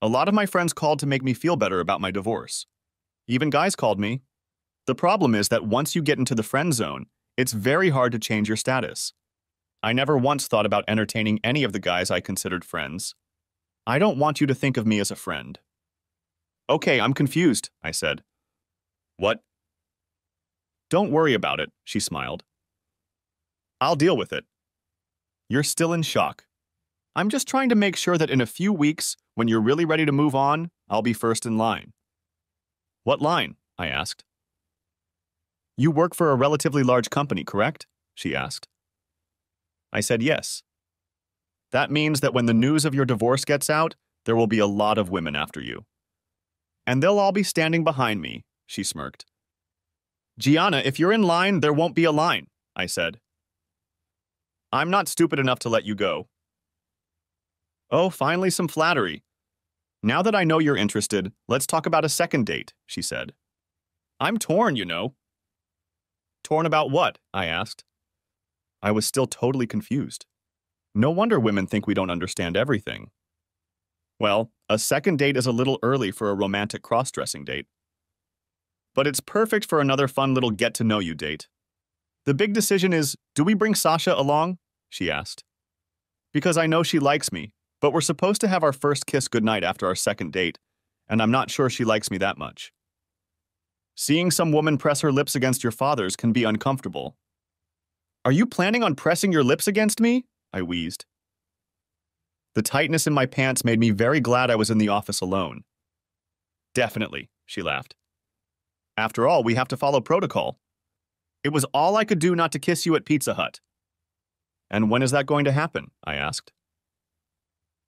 A lot of my friends called to make me feel better about my divorce. Even guys called me. The problem is that once you get into the friend zone, it's very hard to change your status. I never once thought about entertaining any of the guys I considered friends. I don't want you to think of me as a friend. Okay, I'm confused, I said. What? Don't worry about it, she smiled. I'll deal with it. You're still in shock. I'm just trying to make sure that in a few weeks, when you're really ready to move on, I'll be first in line. What line? I asked. You work for a relatively large company, correct? She asked. I said yes. That means that when the news of your divorce gets out, there will be a lot of women after you. And they'll all be standing behind me, she smirked. Gianna, if you're in line, there won't be a line, I said. I'm not stupid enough to let you go. Oh, finally some flattery. Now that I know you're interested, let's talk about a second date, she said. I'm torn, you know. Torn about what? I asked. I was still totally confused. No wonder women think we don't understand everything. Well, a second date is a little early for a romantic cross-dressing date. But it's perfect for another fun little get-to-know-you date. The big decision is, do we bring Sasha along? She asked. Because I know she likes me, but we're supposed to have our first kiss goodnight after our second date, and I'm not sure she likes me that much. Seeing some woman press her lips against your father's can be uncomfortable. Are you planning on pressing your lips against me? I wheezed. The tightness in my pants made me very glad I was in the office alone. Definitely, she laughed. After all, we have to follow protocol. It was all I could do not to kiss you at Pizza Hut. And when is that going to happen? I asked.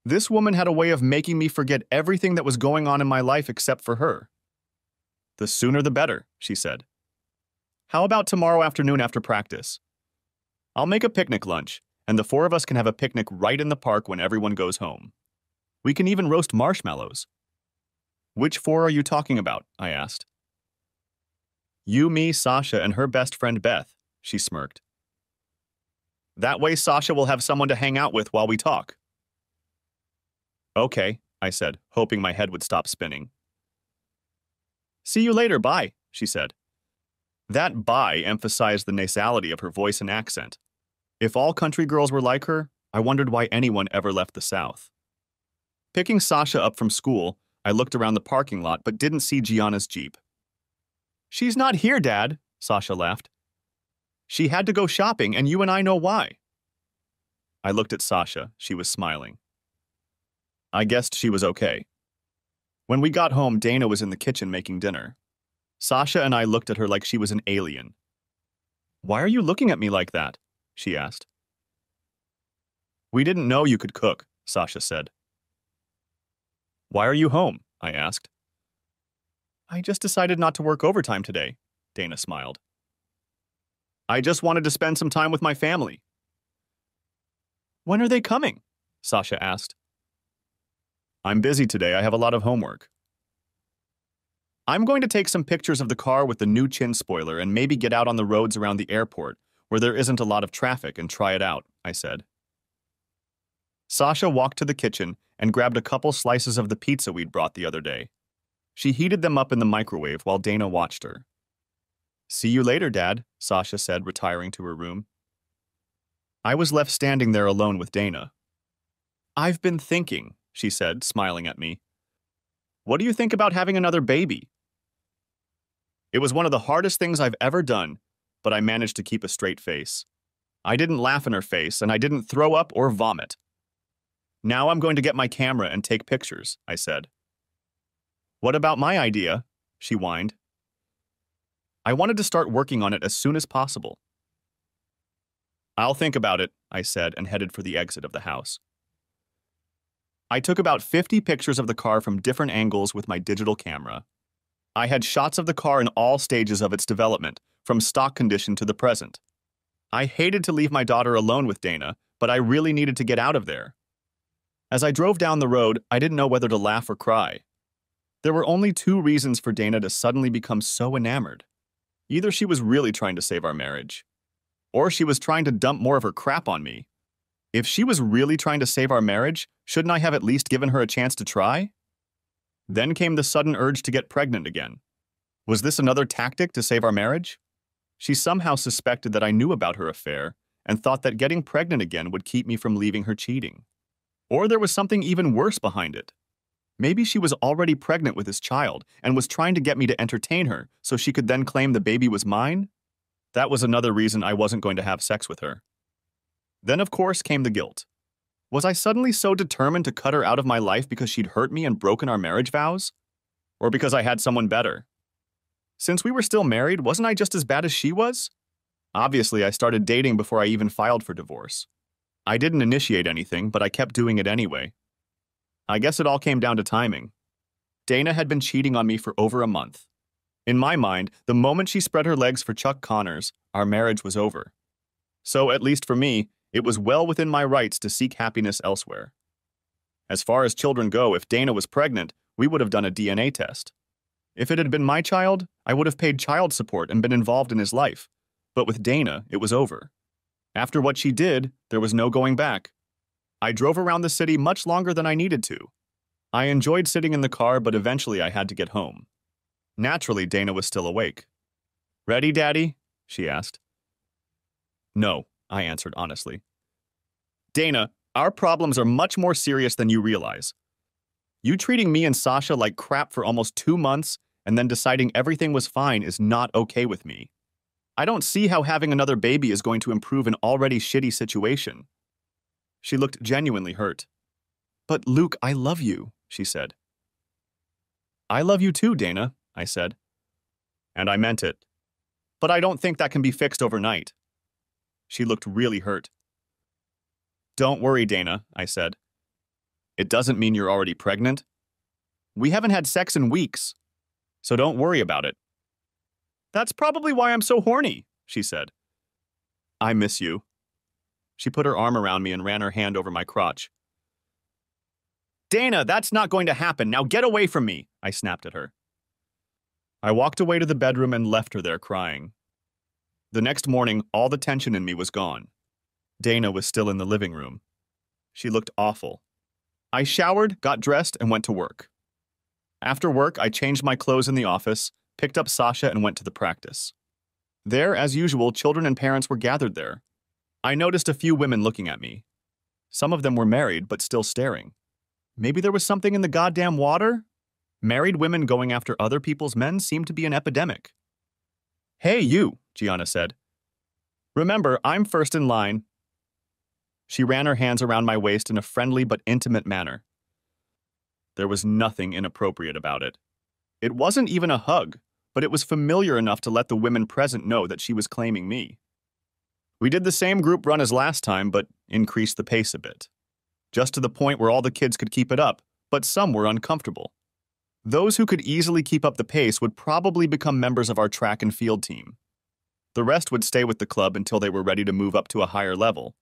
This woman had a way of making me forget everything that was going on in my life except for her. The sooner the better, she said. How about tomorrow afternoon after practice? I'll make a picnic lunch, and the four of us can have a picnic right in the park when everyone goes home. We can even roast marshmallows. Which four are you talking about? I asked. You, me, Sasha, and her best friend Beth, she smirked. That way Sasha will have someone to hang out with while we talk. Okay, I said, hoping my head would stop spinning. See you later, bye, she said. That bye emphasized the nasality of her voice and accent. If all country girls were like her, I wondered why anyone ever left the South. Picking Sasha up from school, I looked around the parking lot but didn't see Gianna's Jeep. She's not here, Dad, Sasha laughed. She had to go shopping, and you and I know why. I looked at Sasha. She was smiling. I guessed she was okay. When we got home, Dana was in the kitchen making dinner. Sasha and I looked at her like she was an alien. Why are you looking at me like that? She asked. We didn't know you could cook, Sasha said. Why are you home? I asked. I just decided not to work overtime today, Dana smiled. I just wanted to spend some time with my family. When are they coming? Sasha asked. I'm busy today. I have a lot of homework. I'm going to take some pictures of the car with the new chin spoiler and maybe get out on the roads around the airport where there isn't a lot of traffic and try it out, I said. Sasha walked to the kitchen and grabbed a couple slices of the pizza we'd brought the other day. She heated them up in the microwave while Dana watched her. See you later, Dad, Sasha said, retiring to her room. I was left standing there alone with Dana. I've been thinking, she said, smiling at me. What do you think about having another baby? It was one of the hardest things I've ever done, but I managed to keep a straight face. I didn't laugh in her face, and I didn't throw up or vomit. Now I'm going to get my camera and take pictures, I said. What about my idea? She whined. I wanted to start working on it as soon as possible. I'll think about it, I said, and headed for the exit of the house. I took about 50 pictures of the car from different angles with my digital camera. I had shots of the car in all stages of its development, from stock condition to the present. I hated to leave my daughter alone with Dana, but I really needed to get out of there. As I drove down the road, I didn't know whether to laugh or cry. There were only two reasons for Dana to suddenly become so enamored. Either she was really trying to save our marriage, or she was trying to dump more of her crap on me. If she was really trying to save our marriage, shouldn't I have at least given her a chance to try? Then came the sudden urge to get pregnant again. Was this another tactic to save our marriage? She somehow suspected that I knew about her affair and thought that getting pregnant again would keep me from leaving her cheating. Or there was something even worse behind it. Maybe she was already pregnant with his child and was trying to get me to entertain her so she could then claim the baby was mine? That was another reason I wasn't going to have sex with her. Then, of course, came the guilt. Was I suddenly so determined to cut her out of my life because she'd hurt me and broken our marriage vows? Or because I had someone better? Since we were still married, wasn't I just as bad as she was? Obviously, I started dating before I even filed for divorce. I didn't initiate anything, but I kept doing it anyway. I guess it all came down to timing. Dana had been cheating on me for over a month. In my mind, the moment she spread her legs for Chuck Connors, our marriage was over. So, at least for me, it was well within my rights to seek happiness elsewhere. As far as children go, if Dana was pregnant, we would have done a DNA test. If it had been my child, I would have paid child support and been involved in his life. But with Dana, it was over. After what she did, there was no going back. I drove around the city much longer than I needed to. I enjoyed sitting in the car, but eventually I had to get home. Naturally, Dana was still awake. Ready, Daddy? She asked. No, I answered honestly. Dana, our problems are much more serious than you realize. You treating me and Sasha like crap for almost 2 months and then deciding everything was fine is not okay with me. I don't see how having another baby is going to improve an already shitty situation. She looked genuinely hurt. But Luke, I love you, she said. I love you too, Dana, I said. And I meant it. But I don't think that can be fixed overnight. She looked really hurt. Don't worry, Dana, I said. It doesn't mean you're already pregnant. We haven't had sex in weeks, so don't worry about it. That's probably why I'm so horny, she said. I miss you. She put her arm around me and ran her hand over my crotch. Dana, that's not going to happen. Now get away from me, I snapped at her. I walked away to the bedroom and left her there crying. The next morning, all the tension in me was gone. Dana was still in the living room. She looked awful. I showered, got dressed, and went to work. After work, I changed my clothes in the office, picked up Sasha, and went to the practice. There, as usual, children and parents were gathered there. I noticed a few women looking at me. Some of them were married, but still staring. Maybe there was something in the goddamn water? Married women going after other people's men seemed to be an epidemic. Hey, you, Gianna said. Remember, I'm first in line. She ran her hands around my waist in a friendly but intimate manner. There was nothing inappropriate about it. It wasn't even a hug, but it was familiar enough to let the women present know that she was claiming me. We did the same group run as last time, but increased the pace a bit. Just to the point where all the kids could keep it up, but some were uncomfortable. Those who could easily keep up the pace would probably become members of our track and field team. The rest would stay with the club until they were ready to move up to a higher level.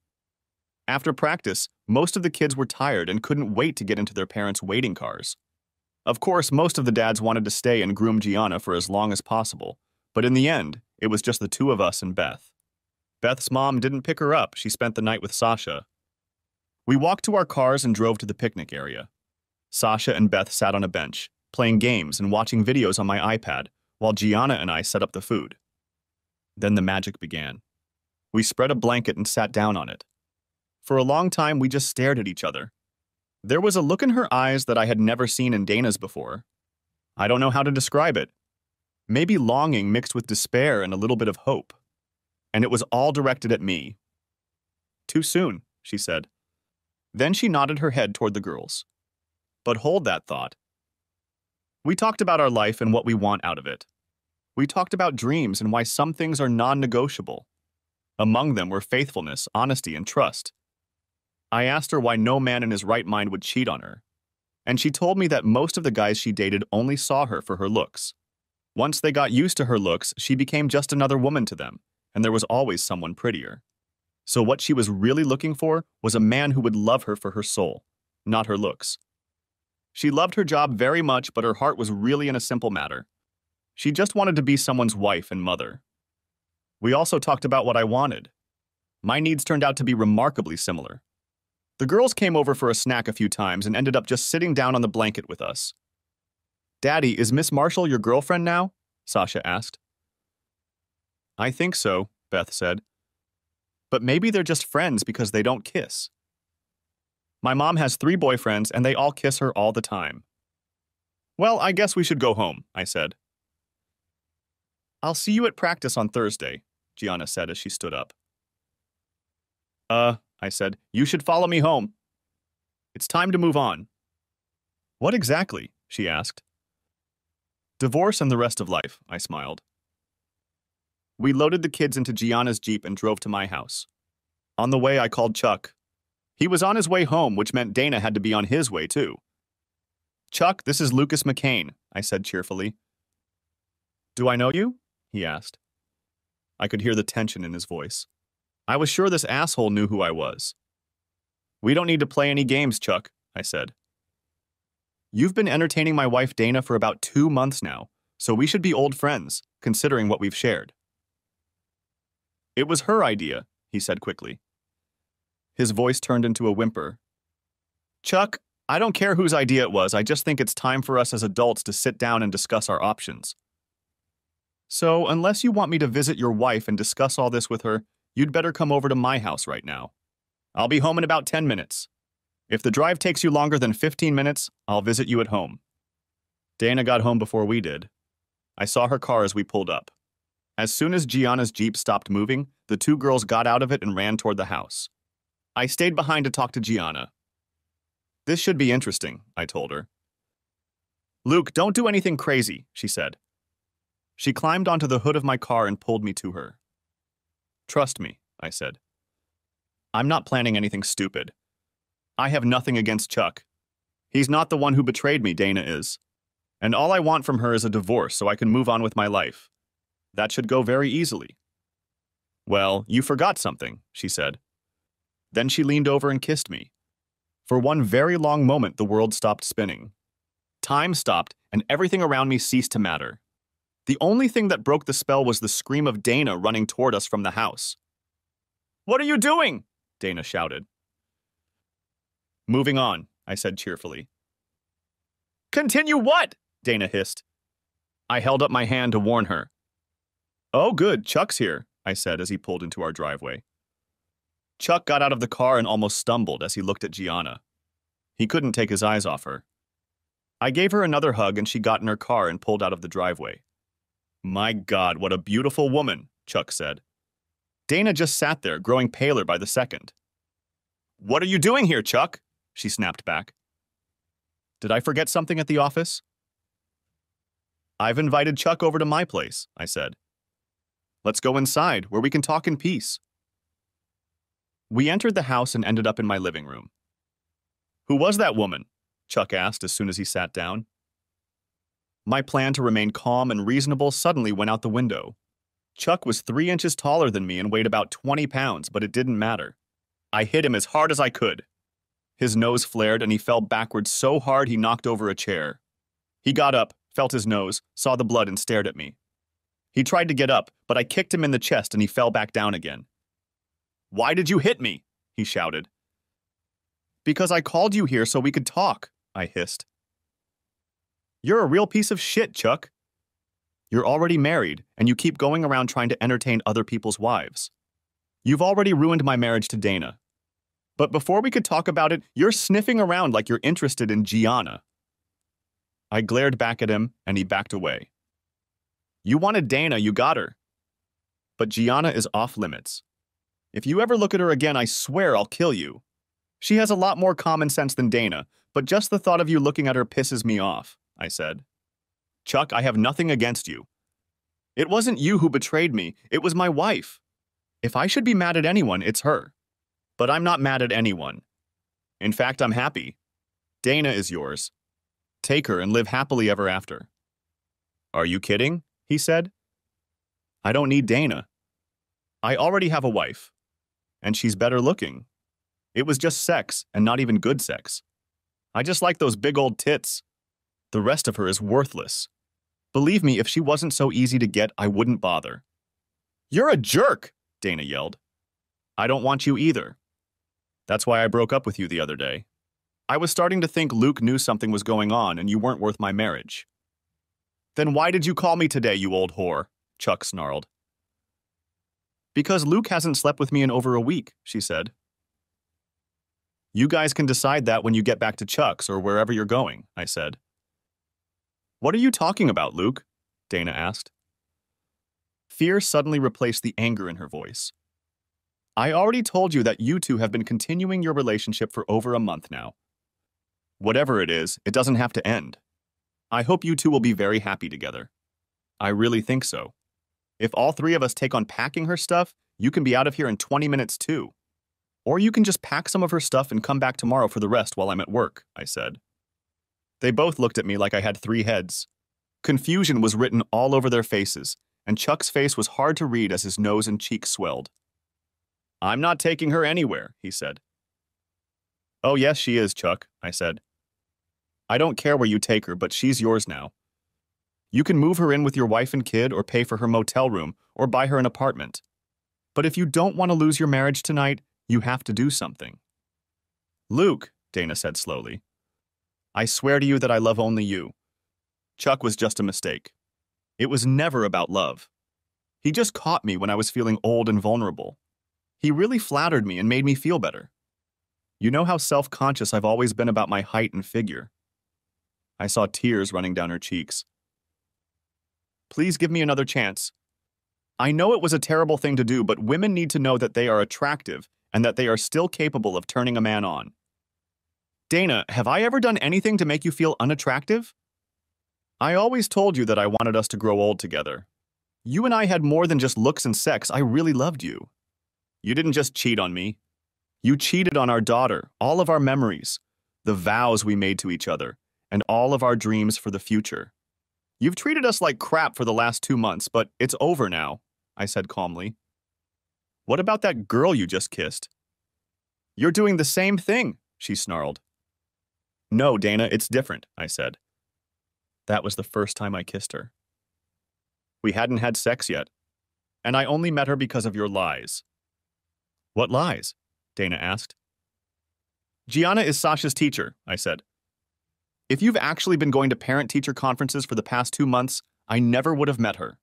After practice, most of the kids were tired and couldn't wait to get into their parents' waiting cars. Of course, most of the dads wanted to stay and groom Gianna for as long as possible, but in the end, it was just the two of us and Beth. Beth's mom didn't pick her up. She spent the night with Sasha. We walked to our cars and drove to the picnic area. Sasha and Beth sat on a bench, playing games and watching videos on my iPad, while Gianna and I set up the food. Then the magic began. We spread a blanket and sat down on it. For a long time, we just stared at each other. There was a look in her eyes that I had never seen in Dana's before. I don't know how to describe it. Maybe longing mixed with despair and a little bit of hope. And it was all directed at me. "Too soon," she said. Then she nodded her head toward the girls. But hold that thought. We talked about our life and what we want out of it. We talked about dreams and why some things are non-negotiable. Among them were faithfulness, honesty, and trust. I asked her why no man in his right mind would cheat on her, and she told me that most of the guys she dated only saw her for her looks. Once they got used to her looks, she became just another woman to them, and there was always someone prettier. So what she was really looking for was a man who would love her for her soul, not her looks. She loved her job very much, but her heart was really in a simple matter. She just wanted to be someone's wife and mother. We also talked about what I wanted. My needs turned out to be remarkably similar. The girls came over for a snack a few times and ended up just sitting down on the blanket with us. "Daddy, is Miss Marshall your girlfriend now?" Sasha asked. "I think so," Beth said. "But maybe they're just friends because they don't kiss. My mom has 3 boyfriends and they all kiss her all the time." "Well, I guess we should go home," I said. "I'll see you at practice on Thursday," Gianna said as she stood up. I said, "you should follow me home. It's time to move on." "What exactly?" she asked. "Divorce and the rest of life," I smiled. We loaded the kids into Gianna's Jeep and drove to my house. On the way, I called Chuck. He was on his way home, which meant Dana had to be on his way too. "Chuck, this is Lucas McCain," I said cheerfully. "Do I know you?" he asked. I could hear the tension in his voice. I was sure this asshole knew who I was. "We don't need to play any games, Chuck," I said. "You've been entertaining my wife Dana for about 2 months now, so we should be old friends, considering what we've shared." "It was her idea," he said quickly. His voice turned into a whimper. "Chuck, I don't care whose idea it was, I just think it's time for us as adults to sit down and discuss our options. So, unless you want me to visit your wife and discuss all this with her, you'd better come over to my house right now. I'll be home in about 10 minutes. If the drive takes you longer than 15 minutes, I'll visit you at home." Dana got home before we did. I saw her car as we pulled up. As soon as Gianna's Jeep stopped moving, the two girls got out of it and ran toward the house. I stayed behind to talk to Gianna. "This should be interesting," I told her. "Luke, don't do anything crazy," she said. She climbed onto the hood of my car and pulled me to her. "Trust me," I said. "I'm not planning anything stupid. I have nothing against Chuck. He's not the one who betrayed me, Dana is. And all I want from her is a divorce so I can move on with my life. That should go very easily." "Well, you forgot something," she said. Then she leaned over and kissed me. For one very long moment, the world stopped spinning. Time stopped, and everything around me ceased to matter. The only thing that broke the spell was the scream of Dana running toward us from the house. "What are you doing?" Dana shouted. "Moving on," I said cheerfully. "Continue what?" Dana hissed. I held up my hand to warn her. "Oh good, Chuck's here," I said as he pulled into our driveway. Chuck got out of the car and almost stumbled as he looked at Gianna. He couldn't take his eyes off her. I gave her another hug and she got in her car and pulled out of the driveway. "My God, what a beautiful woman," Chuck said. Dana just sat there, growing paler by the second. "What are you doing here, Chuck?" she snapped back. "Did I forget something at the office?" "I've invited Chuck over to my place," I said. "Let's go inside, where we can talk in peace." We entered the house and ended up in my living room. "Who was that woman?" Chuck asked as soon as he sat down. My plan to remain calm and reasonable suddenly went out the window. Chuck was 3 inches taller than me and weighed about 20 pounds, but it didn't matter. I hit him as hard as I could. His nose flared and he fell backward so hard he knocked over a chair. He got up, felt his nose, saw the blood and stared at me. He tried to get up, but I kicked him in the chest and he fell back down again. "Why did you hit me?" he shouted. "Because I called you here so we could talk," I hissed. "You're a real piece of shit, Chuck. You're already married, and you keep going around trying to entertain other people's wives. You've already ruined my marriage to Dana. But before we could talk about it, you're sniffing around like you're interested in Gianna." I glared back at him, and he backed away. "You wanted Dana, you got her. But Gianna is off limits. If you ever look at her again, I swear I'll kill you. She has a lot more common sense than Dana, but just the thought of you looking at her pisses me off," I said. "Chuck, I have nothing against you. It wasn't you who betrayed me, it was my wife. If I should be mad at anyone, it's her. But I'm not mad at anyone. In fact, I'm happy. Dana is yours. Take her and live happily ever after." "Are you kidding?" he said. "I don't need Dana. I already have a wife. And she's better looking. It was just sex, and not even good sex. I just like those big old tits. The rest of her is worthless. Believe me, if she wasn't so easy to get, I wouldn't bother." "You're a jerk," Dana yelled. "I don't want you either. That's why I broke up with you the other day. I was starting to think Luke knew something was going on and you weren't worth my marriage." "Then why did you call me today, you old whore?" Chuck snarled. "Because Luke hasn't slept with me in over a week," she said. "You guys can decide that when you get back to Chuck's or wherever you're going," I said. "What are you talking about, Luke?" Dana asked. Fear suddenly replaced the anger in her voice. "I already told you that you two have been continuing your relationship for over a month now. Whatever it is, it doesn't have to end. I hope you two will be very happy together. I really think so. If all three of us take on packing her stuff, you can be out of here in 20 minutes too. Or you can just pack some of her stuff and come back tomorrow for the rest while I'm at work," I said. They both looked at me like I had three heads. Confusion was written all over their faces, and Chuck's face was hard to read as his nose and cheeks swelled. "I'm not taking her anywhere," he said. "Oh, yes, she is, Chuck," I said. "I don't care where you take her, but she's yours now. You can move her in with your wife and kid or pay for her motel room or buy her an apartment. But if you don't want to lose your marriage tonight, you have to do something." "Luke," Dana said slowly, "I swear to you that I love only you. Chuck was just a mistake. It was never about love. He just caught me when I was feeling old and vulnerable. He really flattered me and made me feel better. You know how self-conscious I've always been about my height and figure." I saw tears running down her cheeks. "Please give me another chance. I know it was a terrible thing to do, but women need to know that they are attractive and that they are still capable of turning a man on." "Dana, have I ever done anything to make you feel unattractive? I always told you that I wanted us to grow old together. You and I had more than just looks and sex. I really loved you. You didn't just cheat on me. You cheated on our daughter, all of our memories, the vows we made to each other, and all of our dreams for the future. You've treated us like crap for the last 2 months, but it's over now," I said calmly. "What about that girl you just kissed?" "You're doing the same thing," she snarled. "No, Dana, it's different," I said. That was the first time I kissed her. We hadn't had sex yet, and I only met her because of your lies. "What lies?" Dana asked. "Gianna is Sasha's teacher," I said. "If you've actually been going to parent-teacher conferences for the past 2 months, I never would have met her."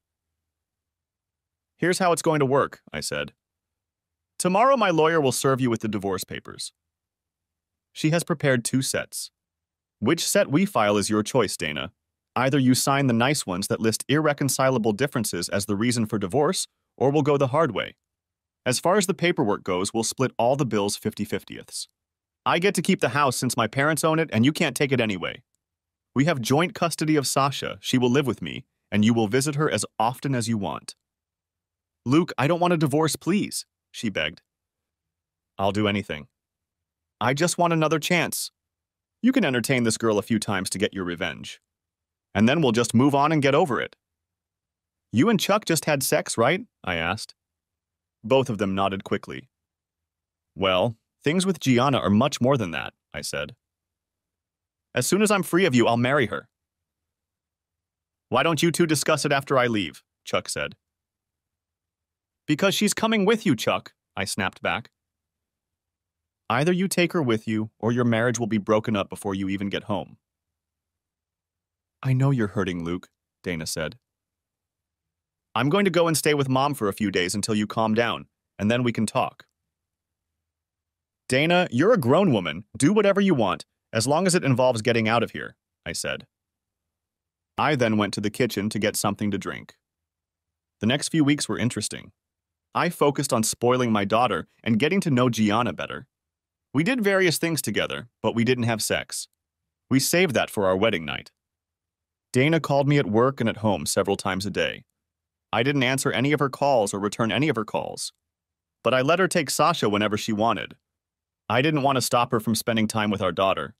"Here's how it's going to work," I said. "Tomorrow my lawyer will serve you with the divorce papers. She has prepared 2 sets. Which set we file is your choice, Dana. Either you sign the nice ones that list irreconcilable differences as the reason for divorce, or we'll go the hard way. As far as the paperwork goes, we'll split all the bills 50/50ths. I get to keep the house since my parents own it, and you can't take it anyway. We have joint custody of Sasha, she will live with me, and you will visit her as often as you want." "Luke, I don't want a divorce, please," she begged. "I'll do anything. I just want another chance. You can entertain this girl a few times to get your revenge. And then we'll just move on and get over it." "You and Chuck just had sex, right?" I asked. Both of them nodded quickly. "Well, Things with Gianna are much more than that, I said. As soon as I'm free of you, I'll marry her. Why don't you two discuss it after I leave? Chuck said. Because she's coming with you, Chuck, I snapped back. Either you take her with you, or your marriage will be broken up before you even get home. I know you're hurting, Luke, Dana said. I'm going to go and stay with Mom for a few days until you calm down, and then we can talk. Dana, you're a grown woman. Do whatever you want, as long as it involves getting out of here, I said. I then went to the kitchen to get something to drink. The next few weeks were interesting. I focused on spoiling my daughter and getting to know Gianna better. We did various things together, but we didn't have sex. We saved that for our wedding night. Dana called me at work and at home several times a day. I didn't answer any of her calls or return any of her calls. But I let her take Sasha whenever she wanted. I didn't want to stop her from spending time with our daughter.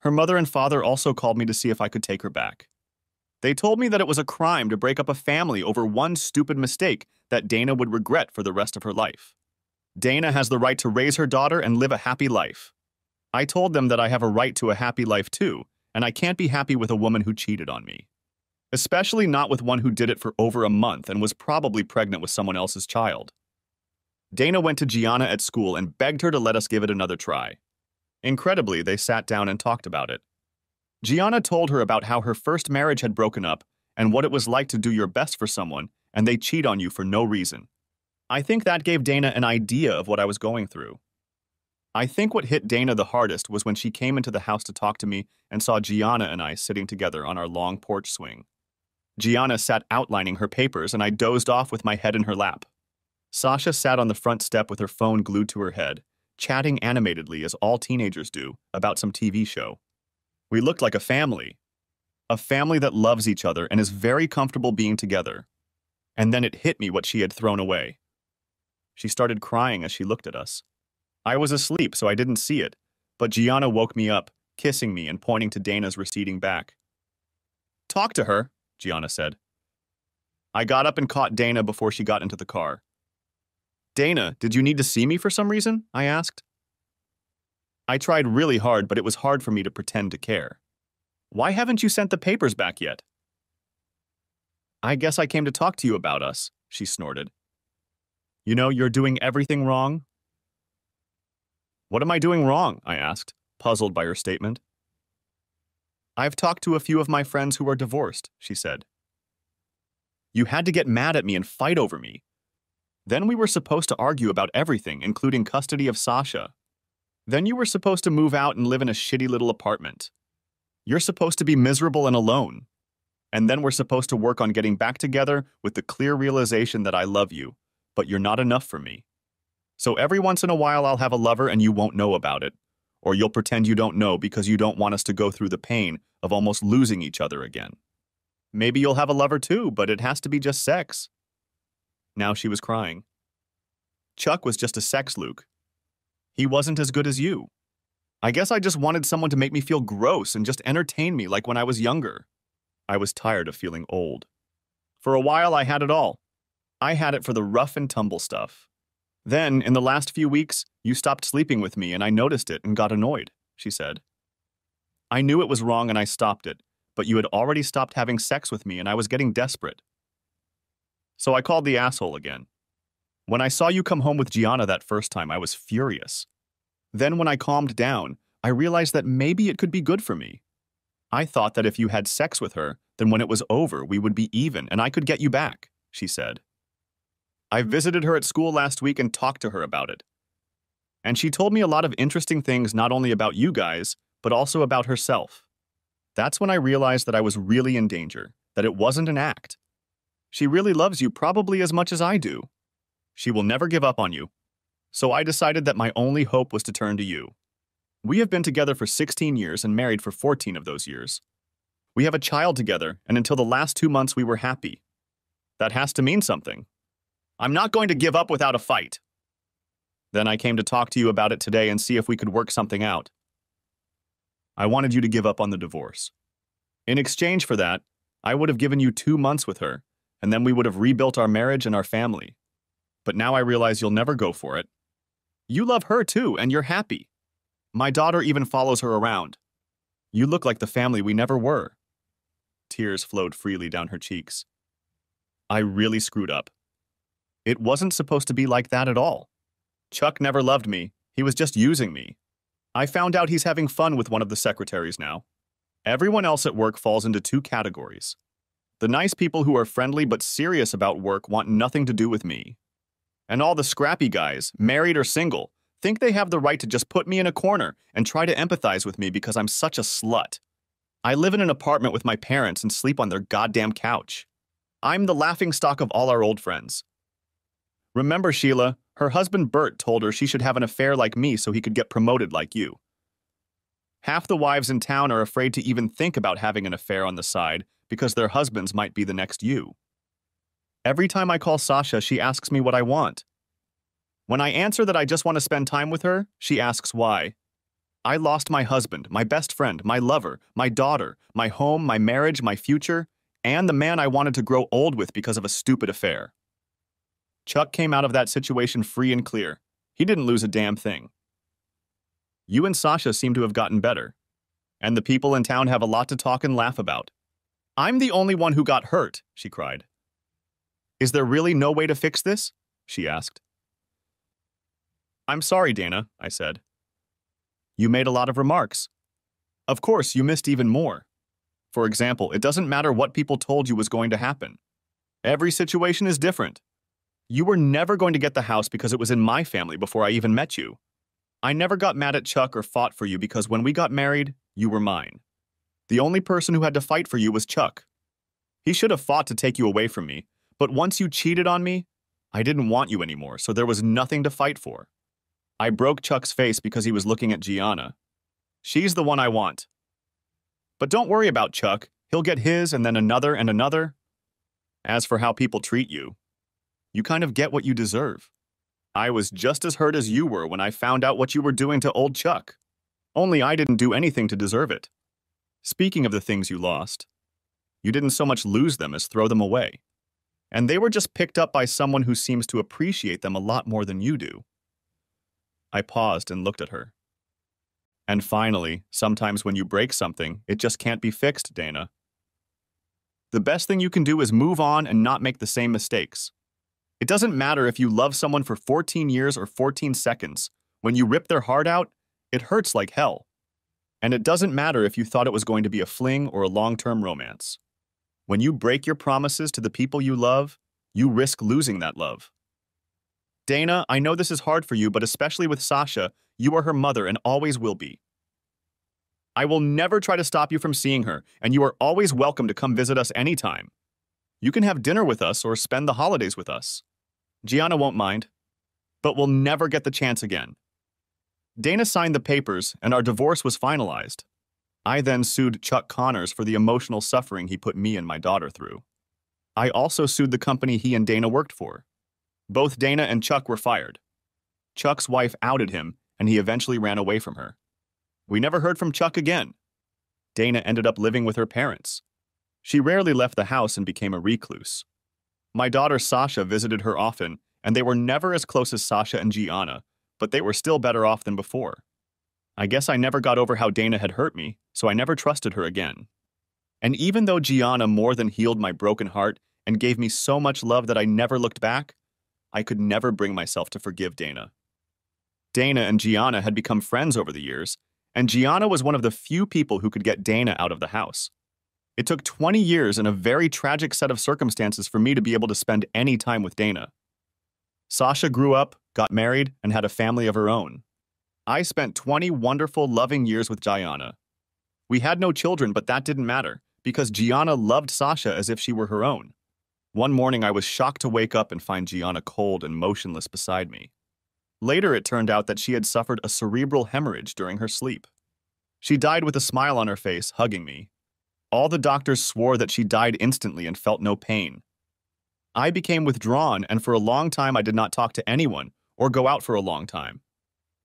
Her mother and father also called me to see if I could take her back. They told me that it was a crime to break up a family over one stupid mistake that Dana would regret for the rest of her life. Dana has the right to raise her daughter and live a happy life. I told them that I have a right to a happy life too, and I can't be happy with a woman who cheated on me. Especially not with one who did it for over a month and was probably pregnant with someone else's child. Dana went to Gianna at school and begged her to let us give it another try. Incredibly, they sat down and talked about it. Gianna told her about how her first marriage had broken up and what it was like to do your best for someone, and they cheat on you for no reason. I think that gave Dana an idea of what I was going through. I think what hit Dana the hardest was when she came into the house to talk to me and saw Gianna and I sitting together on our long porch swing. Gianna sat outlining her papers, and I dozed off with my head in her lap. Sasha sat on the front step with her phone glued to her head, chatting animatedly as all teenagers do, about some TV show. We looked like a family. A family that loves each other and is very comfortable being together. And then it hit me what she had thrown away. She started crying as she looked at us. I was asleep, so I didn't see it, but Gianna woke me up, kissing me and pointing to Dana's receding back. Talk to her, Gianna said. I got up and caught Dana before she got into the car. Dana, did you need to see me for some reason? I asked. I tried really hard, but it was hard for me to pretend to care. Why haven't you sent the papers back yet? I guess I came to talk to you about us, she snorted. You know, you're doing everything wrong. What am I doing wrong? I asked, puzzled by her statement. I've talked to a few of my friends who are divorced, she said. You had to get mad at me and fight over me. Then we were supposed to argue about everything, including custody of Sasha. Then you were supposed to move out and live in a shitty little apartment. You're supposed to be miserable and alone. And then we're supposed to work on getting back together with the clear realization that I love you, but you're not enough for me. So every once in a while I'll have a lover and you won't know about it, or you'll pretend you don't know because you don't want us to go through the pain of almost losing each other again. Maybe you'll have a lover too, but it has to be just sex. Now she was crying. Chuck was just a sex, Luke. He wasn't as good as you. I guess I just wanted someone to make me feel gross and just entertain me like when I was younger. I was tired of feeling old. For a while, I had it all. I had it for the rough and tumble stuff. Then, in the last few weeks, you stopped sleeping with me and I noticed it and got annoyed, she said. I knew it was wrong and I stopped it, but you had already stopped having sex with me and I was getting desperate. So I called the asshole again. When I saw you come home with Gianna that first time, I was furious. Then when I calmed down, I realized that maybe it could be good for me. I thought that if you had sex with her, then when it was over, we would be even and I could get you back, she said. I visited her at school last week and talked to her about it. And she told me a lot of interesting things, not only about you guys, but also about herself. That's when I realized that I was really in danger, that it wasn't an act. She really loves you probably as much as I do. She will never give up on you. So I decided that my only hope was to turn to you. We have been together for 16 years and married for 14 of those years. We have a child together, and until the last 2 months we were happy. That has to mean something. I'm not going to give up without a fight. Then I came to talk to you about it today and see if we could work something out. I wanted you to give up on the divorce. In exchange for that, I would have given you 2 months with her, and then we would have rebuilt our marriage and our family. But now I realize you'll never go for it. You love her too, and you're happy. My daughter even follows her around. You look like the family we never were." Tears flowed freely down her cheeks. I really screwed up. It wasn't supposed to be like that at all. Chuck never loved me. He was just using me. I found out he's having fun with one of the secretaries now. Everyone else at work falls into two categories. The nice people who are friendly but serious about work want nothing to do with me. And all the scrappy guys, married or single, think they have the right to just put me in a corner and try to empathize with me because I'm such a slut. I live in an apartment with my parents and sleep on their goddamn couch. I'm the laughingstock of all our old friends. Remember, Sheila, her husband Bert told her she should have an affair like me so he could get promoted like you. Half the wives in town are afraid to even think about having an affair on the side because their husbands might be the next you. Every time I call Sasha, she asks me what I want. When I answer that I just want to spend time with her, she asks why. I lost my husband, my best friend, my lover, my daughter, my home, my marriage, my future, and the man I wanted to grow old with because of a stupid affair. Chuck came out of that situation free and clear. He didn't lose a damn thing. You and Sasha seem to have gotten better, and the people in town have a lot to talk and laugh about. I'm the only one who got hurt, she cried. Is there really no way to fix this? She asked. I'm sorry, Dana, I said. You made a lot of remarks. Of course, you missed even more. For example, it doesn't matter what people told you was going to happen. Every situation is different. You were never going to get the house because it was in my family before I even met you. I never got mad at Chuck or fought for you because when we got married, you were mine. The only person who had to fight for you was Chuck. He should have fought to take you away from me, but once you cheated on me, I didn't want you anymore, so there was nothing to fight for. I broke Chuck's face because he was looking at Gianna. She's the one I want. But don't worry about Chuck. He'll get his and then another and another. As for how people treat you, you kind of get what you deserve. I was just as hurt as you were when I found out what you were doing to old Chuck. Only I didn't do anything to deserve it. Speaking of the things you lost, you didn't so much lose them as throw them away. And they were just picked up by someone who seems to appreciate them a lot more than you do. I paused and looked at her. And finally, sometimes when you break something, it just can't be fixed, Dana. The best thing you can do is move on and not make the same mistakes. It doesn't matter if you love someone for 14 years or 14 seconds. When you rip their heart out, it hurts like hell. And it doesn't matter if you thought it was going to be a fling or a long-term romance. When you break your promises to the people you love, you risk losing that love. Dana, I know this is hard for you, but especially with Sasha, you are her mother and always will be. I will never try to stop you from seeing her, and you are always welcome to come visit us anytime. You can have dinner with us or spend the holidays with us. Gianna won't mind, but we'll never get the chance again. Dana signed the papers, and our divorce was finalized. I then sued Chuck Connors for the emotional suffering he put me and my daughter through. I also sued the company he and Dana worked for. Both Dana and Chuck were fired. Chuck's wife outed him, and he eventually ran away from her. We never heard from Chuck again. Dana ended up living with her parents. She rarely left the house and became a recluse. My daughter Sasha visited her often, and they were never as close as Sasha and Gianna, but they were still better off than before. I guess I never got over how Dana had hurt me, so I never trusted her again. And even though Gianna more than healed my broken heart and gave me so much love that I never looked back, I could never bring myself to forgive Dana. Dana and Gianna had become friends over the years, and Gianna was one of the few people who could get Dana out of the house. It took 20 years and a very tragic set of circumstances for me to be able to spend any time with Dana. Sasha grew up, got married, and had a family of her own. I spent 20 wonderful, loving years with Gianna. We had no children, but that didn't matter, because Gianna loved Sasha as if she were her own. One morning, I was shocked to wake up and find Gianna cold and motionless beside me. Later, it turned out that she had suffered a cerebral hemorrhage during her sleep. She died with a smile on her face, hugging me. All the doctors swore that she died instantly and felt no pain. I became withdrawn, and for a long time I did not talk to anyone or go out for a long time.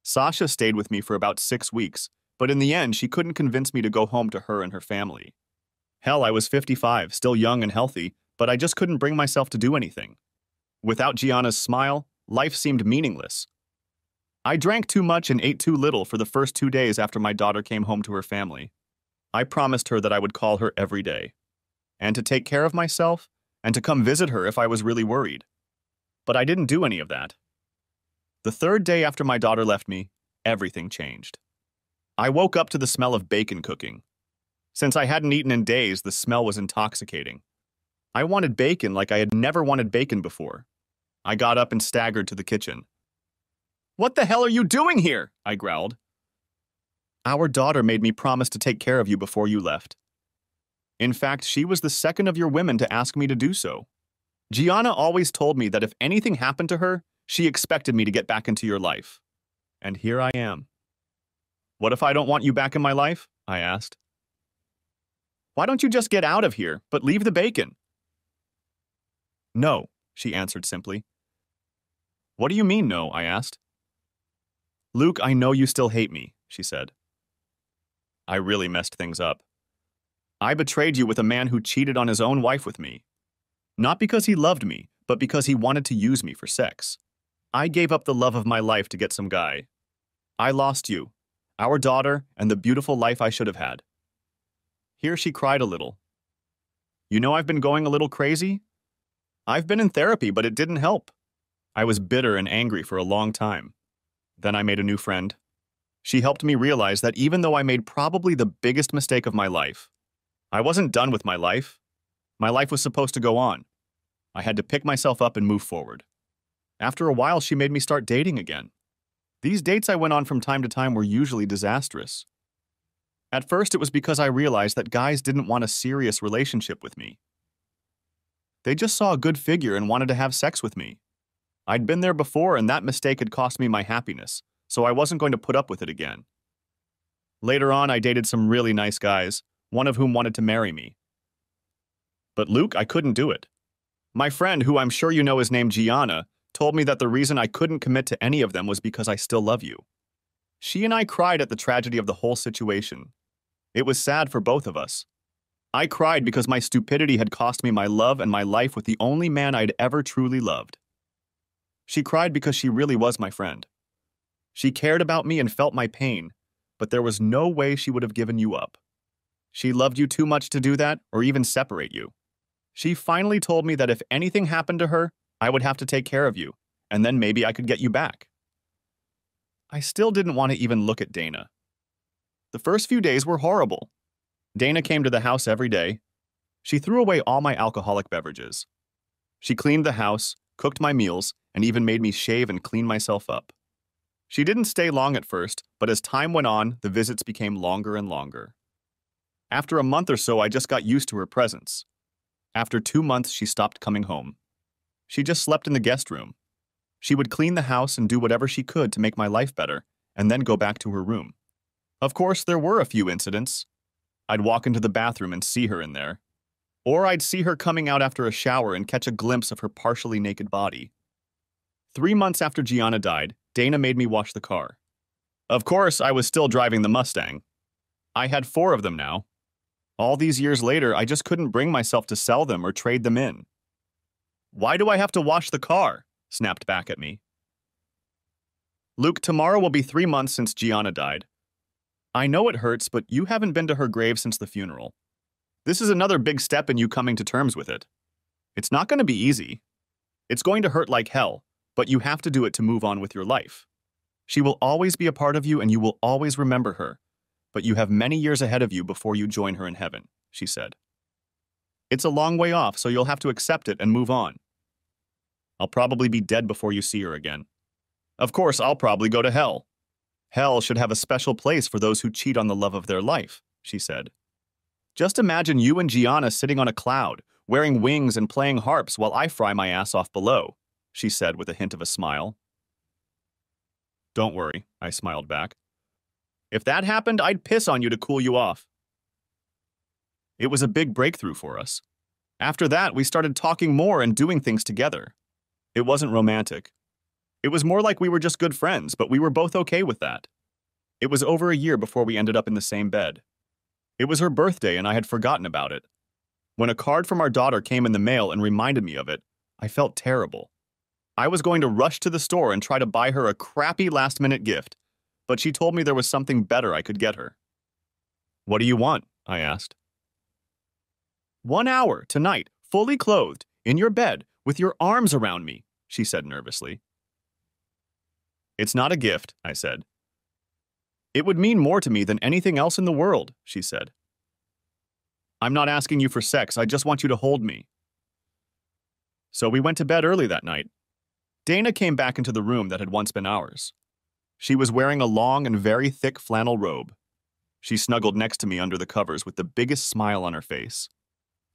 Sasha stayed with me for about 6 weeks, but in the end she couldn't convince me to go home to her and her family. Hell, I was 55, still young and healthy, but I just couldn't bring myself to do anything. Without Gianna's smile, life seemed meaningless. I drank too much and ate too little for the first 2 days after my daughter came home to her family. I promised her that I would call her every day, and to take care of myself, and to come visit her if I was really worried. But I didn't do any of that. The third day after my daughter left me, everything changed. I woke up to the smell of bacon cooking. Since I hadn't eaten in days, the smell was intoxicating. I wanted bacon like I had never wanted bacon before. I got up and staggered to the kitchen. "What the hell are you doing here?" I growled. "Our daughter made me promise to take care of you before you left. In fact, she was the second of your women to ask me to do so. Gianna always told me that if anything happened to her, she expected me to get back into your life. And here I am." "What if I don't want you back in my life?" I asked. "Why don't you just get out of here, but leave the bacon?" "No," she answered simply. "What do you mean, no?" I asked. "Luke, I know you still hate me," she said. I really messed things up. I betrayed you with a man who cheated on his own wife with me. Not because he loved me, but because he wanted to use me for sex. I gave up the love of my life to get some guy. I lost you, our daughter, and the beautiful life I should have had. Here she cried a little. "You know I've been going a little crazy? I've been in therapy, but it didn't help. I was bitter and angry for a long time. Then I made a new friend. She helped me realize that even though I made probably the biggest mistake of my life, I wasn't done with my life. My life was supposed to go on. I had to pick myself up and move forward." After a while, she made me start dating again. These dates I went on from time to time were usually disastrous. At first, it was because I realized that guys didn't want a serious relationship with me. They just saw a good figure and wanted to have sex with me. I'd been there before, and that mistake had cost me my happiness, so I wasn't going to put up with it again. Later on, I dated some really nice guys, one of whom wanted to marry me. But Luke, I couldn't do it. My friend, who I'm sure you know is named Gianna, told me that the reason I couldn't commit to any of them was because I still love you. She and I cried at the tragedy of the whole situation. It was sad for both of us. I cried because my stupidity had cost me my love and my life with the only man I'd ever truly loved. She cried because she really was my friend. She cared about me and felt my pain, but there was no way she would have given you up. She loved you too much to do that or even separate you. She finally told me that if anything happened to her, I would have to take care of you, and then maybe I could get you back. I still didn't want to even look at Dana. The first few days were horrible. Dana came to the house every day. She threw away all my alcoholic beverages. She cleaned the house, cooked my meals, and even made me shave and clean myself up. She didn't stay long at first, but as time went on, the visits became longer and longer. After a month or so, I just got used to her presence. After 2 months, she stopped coming home. She just slept in the guest room. She would clean the house and do whatever she could to make my life better, and then go back to her room. Of course, there were a few incidents. I'd walk into the bathroom and see her in there. Or I'd see her coming out after a shower and catch a glimpse of her partially naked body. 3 months after Gianna died, Dana made me wash the car. Of course, I was still driving the Mustang. I had 4 of them now. All these years later, I just couldn't bring myself to sell them or trade them in. "Why do I have to wash the car?" snapped back at me. "Luke, tomorrow will be 3 months since Gianna died. I know it hurts, but you haven't been to her grave since the funeral. This is another big step in you coming to terms with it. It's not going to be easy. It's going to hurt like hell, but you have to do it to move on with your life. She will always be a part of you, and you will always remember her. But you have many years ahead of you before you join her in heaven," she said. "It's a long way off, so you'll have to accept it and move on. I'll probably be dead before you see her again. Of course, I'll probably go to hell. Hell should have a special place for those who cheat on the love of their life," she said. "Just imagine you and Gianna sitting on a cloud, wearing wings and playing harps while I fry my ass off below," she said with a hint of a smile. "Don't worry," I smiled back. "If that happened, I'd piss on you to cool you off." It was a big breakthrough for us. After that, we started talking more and doing things together. It wasn't romantic. It was more like we were just good friends, but we were both okay with that. It was over a year before we ended up in the same bed. It was her birthday, and I had forgotten about it. When a card from our daughter came in the mail and reminded me of it, I felt terrible. I was going to rush to the store and try to buy her a crappy last-minute gift, but she told me there was something better I could get her. What do you want? I asked. 1 hour tonight, fully clothed, in your bed, with your arms around me, she said nervously. It's not a gift, I said. It would mean more to me than anything else in the world, she said. I'm not asking you for sex, I just want you to hold me. So we went to bed early that night. Dana came back into the room that had once been ours. She was wearing a long and very thick flannel robe. She snuggled next to me under the covers with the biggest smile on her face.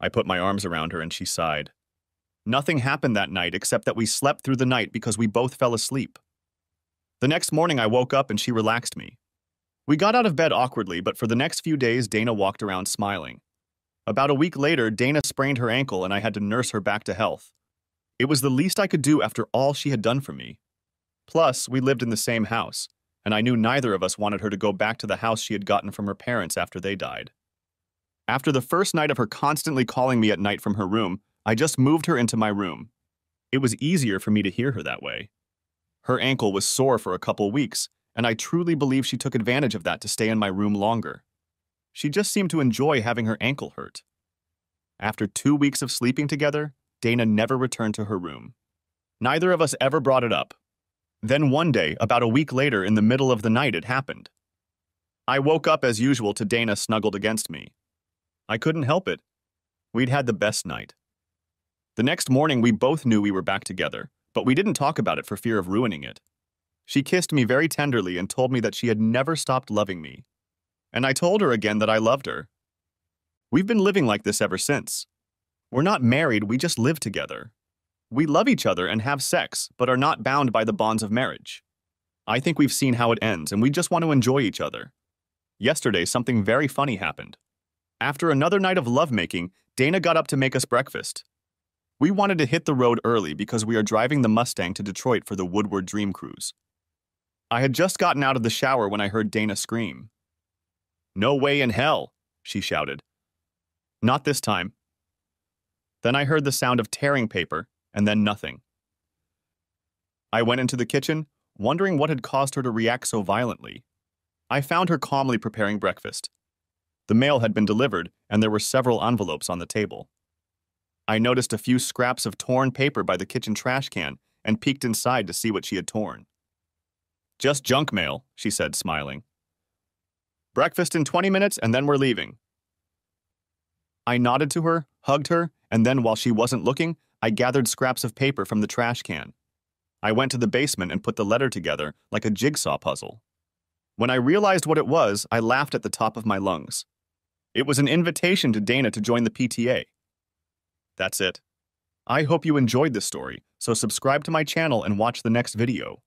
I put my arms around her and she sighed. Nothing happened that night except that we slept through the night because we both fell asleep. The next morning I woke up and she relaxed me. We got out of bed awkwardly, but for the next few days Dana walked around smiling. About a week later, Dana sprained her ankle and I had to nurse her back to health. It was the least I could do after all she had done for me. Plus, we lived in the same house, and I knew neither of us wanted her to go back to the house she had gotten from her parents after they died. After the first night of her constantly calling me at night from her room, I just moved her into my room. It was easier for me to hear her that way. Her ankle was sore for a couple weeks, and I truly believe she took advantage of that to stay in my room longer. She just seemed to enjoy having her ankle hurt. After 2 weeks of sleeping together, Dana never returned to her room. Neither of us ever brought it up. Then one day, about a week later, in the middle of the night, it happened. I woke up as usual to Dana snuggled against me. I couldn't help it. We'd had the best night. The next morning, we both knew we were back together, but we didn't talk about it for fear of ruining it. She kissed me very tenderly and told me that she had never stopped loving me. And I told her again that I loved her. We've been living like this ever since. We're not married, we just live together. We love each other and have sex, but are not bound by the bonds of marriage. I think we've seen how it ends, and we just want to enjoy each other. Yesterday, something very funny happened. After another night of lovemaking, Dana got up to make us breakfast. We wanted to hit the road early because we are driving the Mustang to Detroit for the Woodward Dream Cruise. I had just gotten out of the shower when I heard Dana scream. "No way in hell," she shouted. "Not this time." Then I heard the sound of tearing paper, and then nothing. I went into the kitchen, wondering what had caused her to react so violently. I found her calmly preparing breakfast. The mail had been delivered, and there were several envelopes on the table. I noticed a few scraps of torn paper by the kitchen trash can and peeked inside to see what she had torn. "Just junk mail," she said, smiling. "Breakfast in 20 minutes, and then we're leaving." I nodded to her, hugged her, and then while she wasn't looking, I gathered scraps of paper from the trash can. I went to the basement and put the letter together like a jigsaw puzzle. When I realized what it was, I laughed at the top of my lungs. It was an invitation to Dana to join the PTA. That's it. I hope you enjoyed this story, so subscribe to my channel and watch the next video.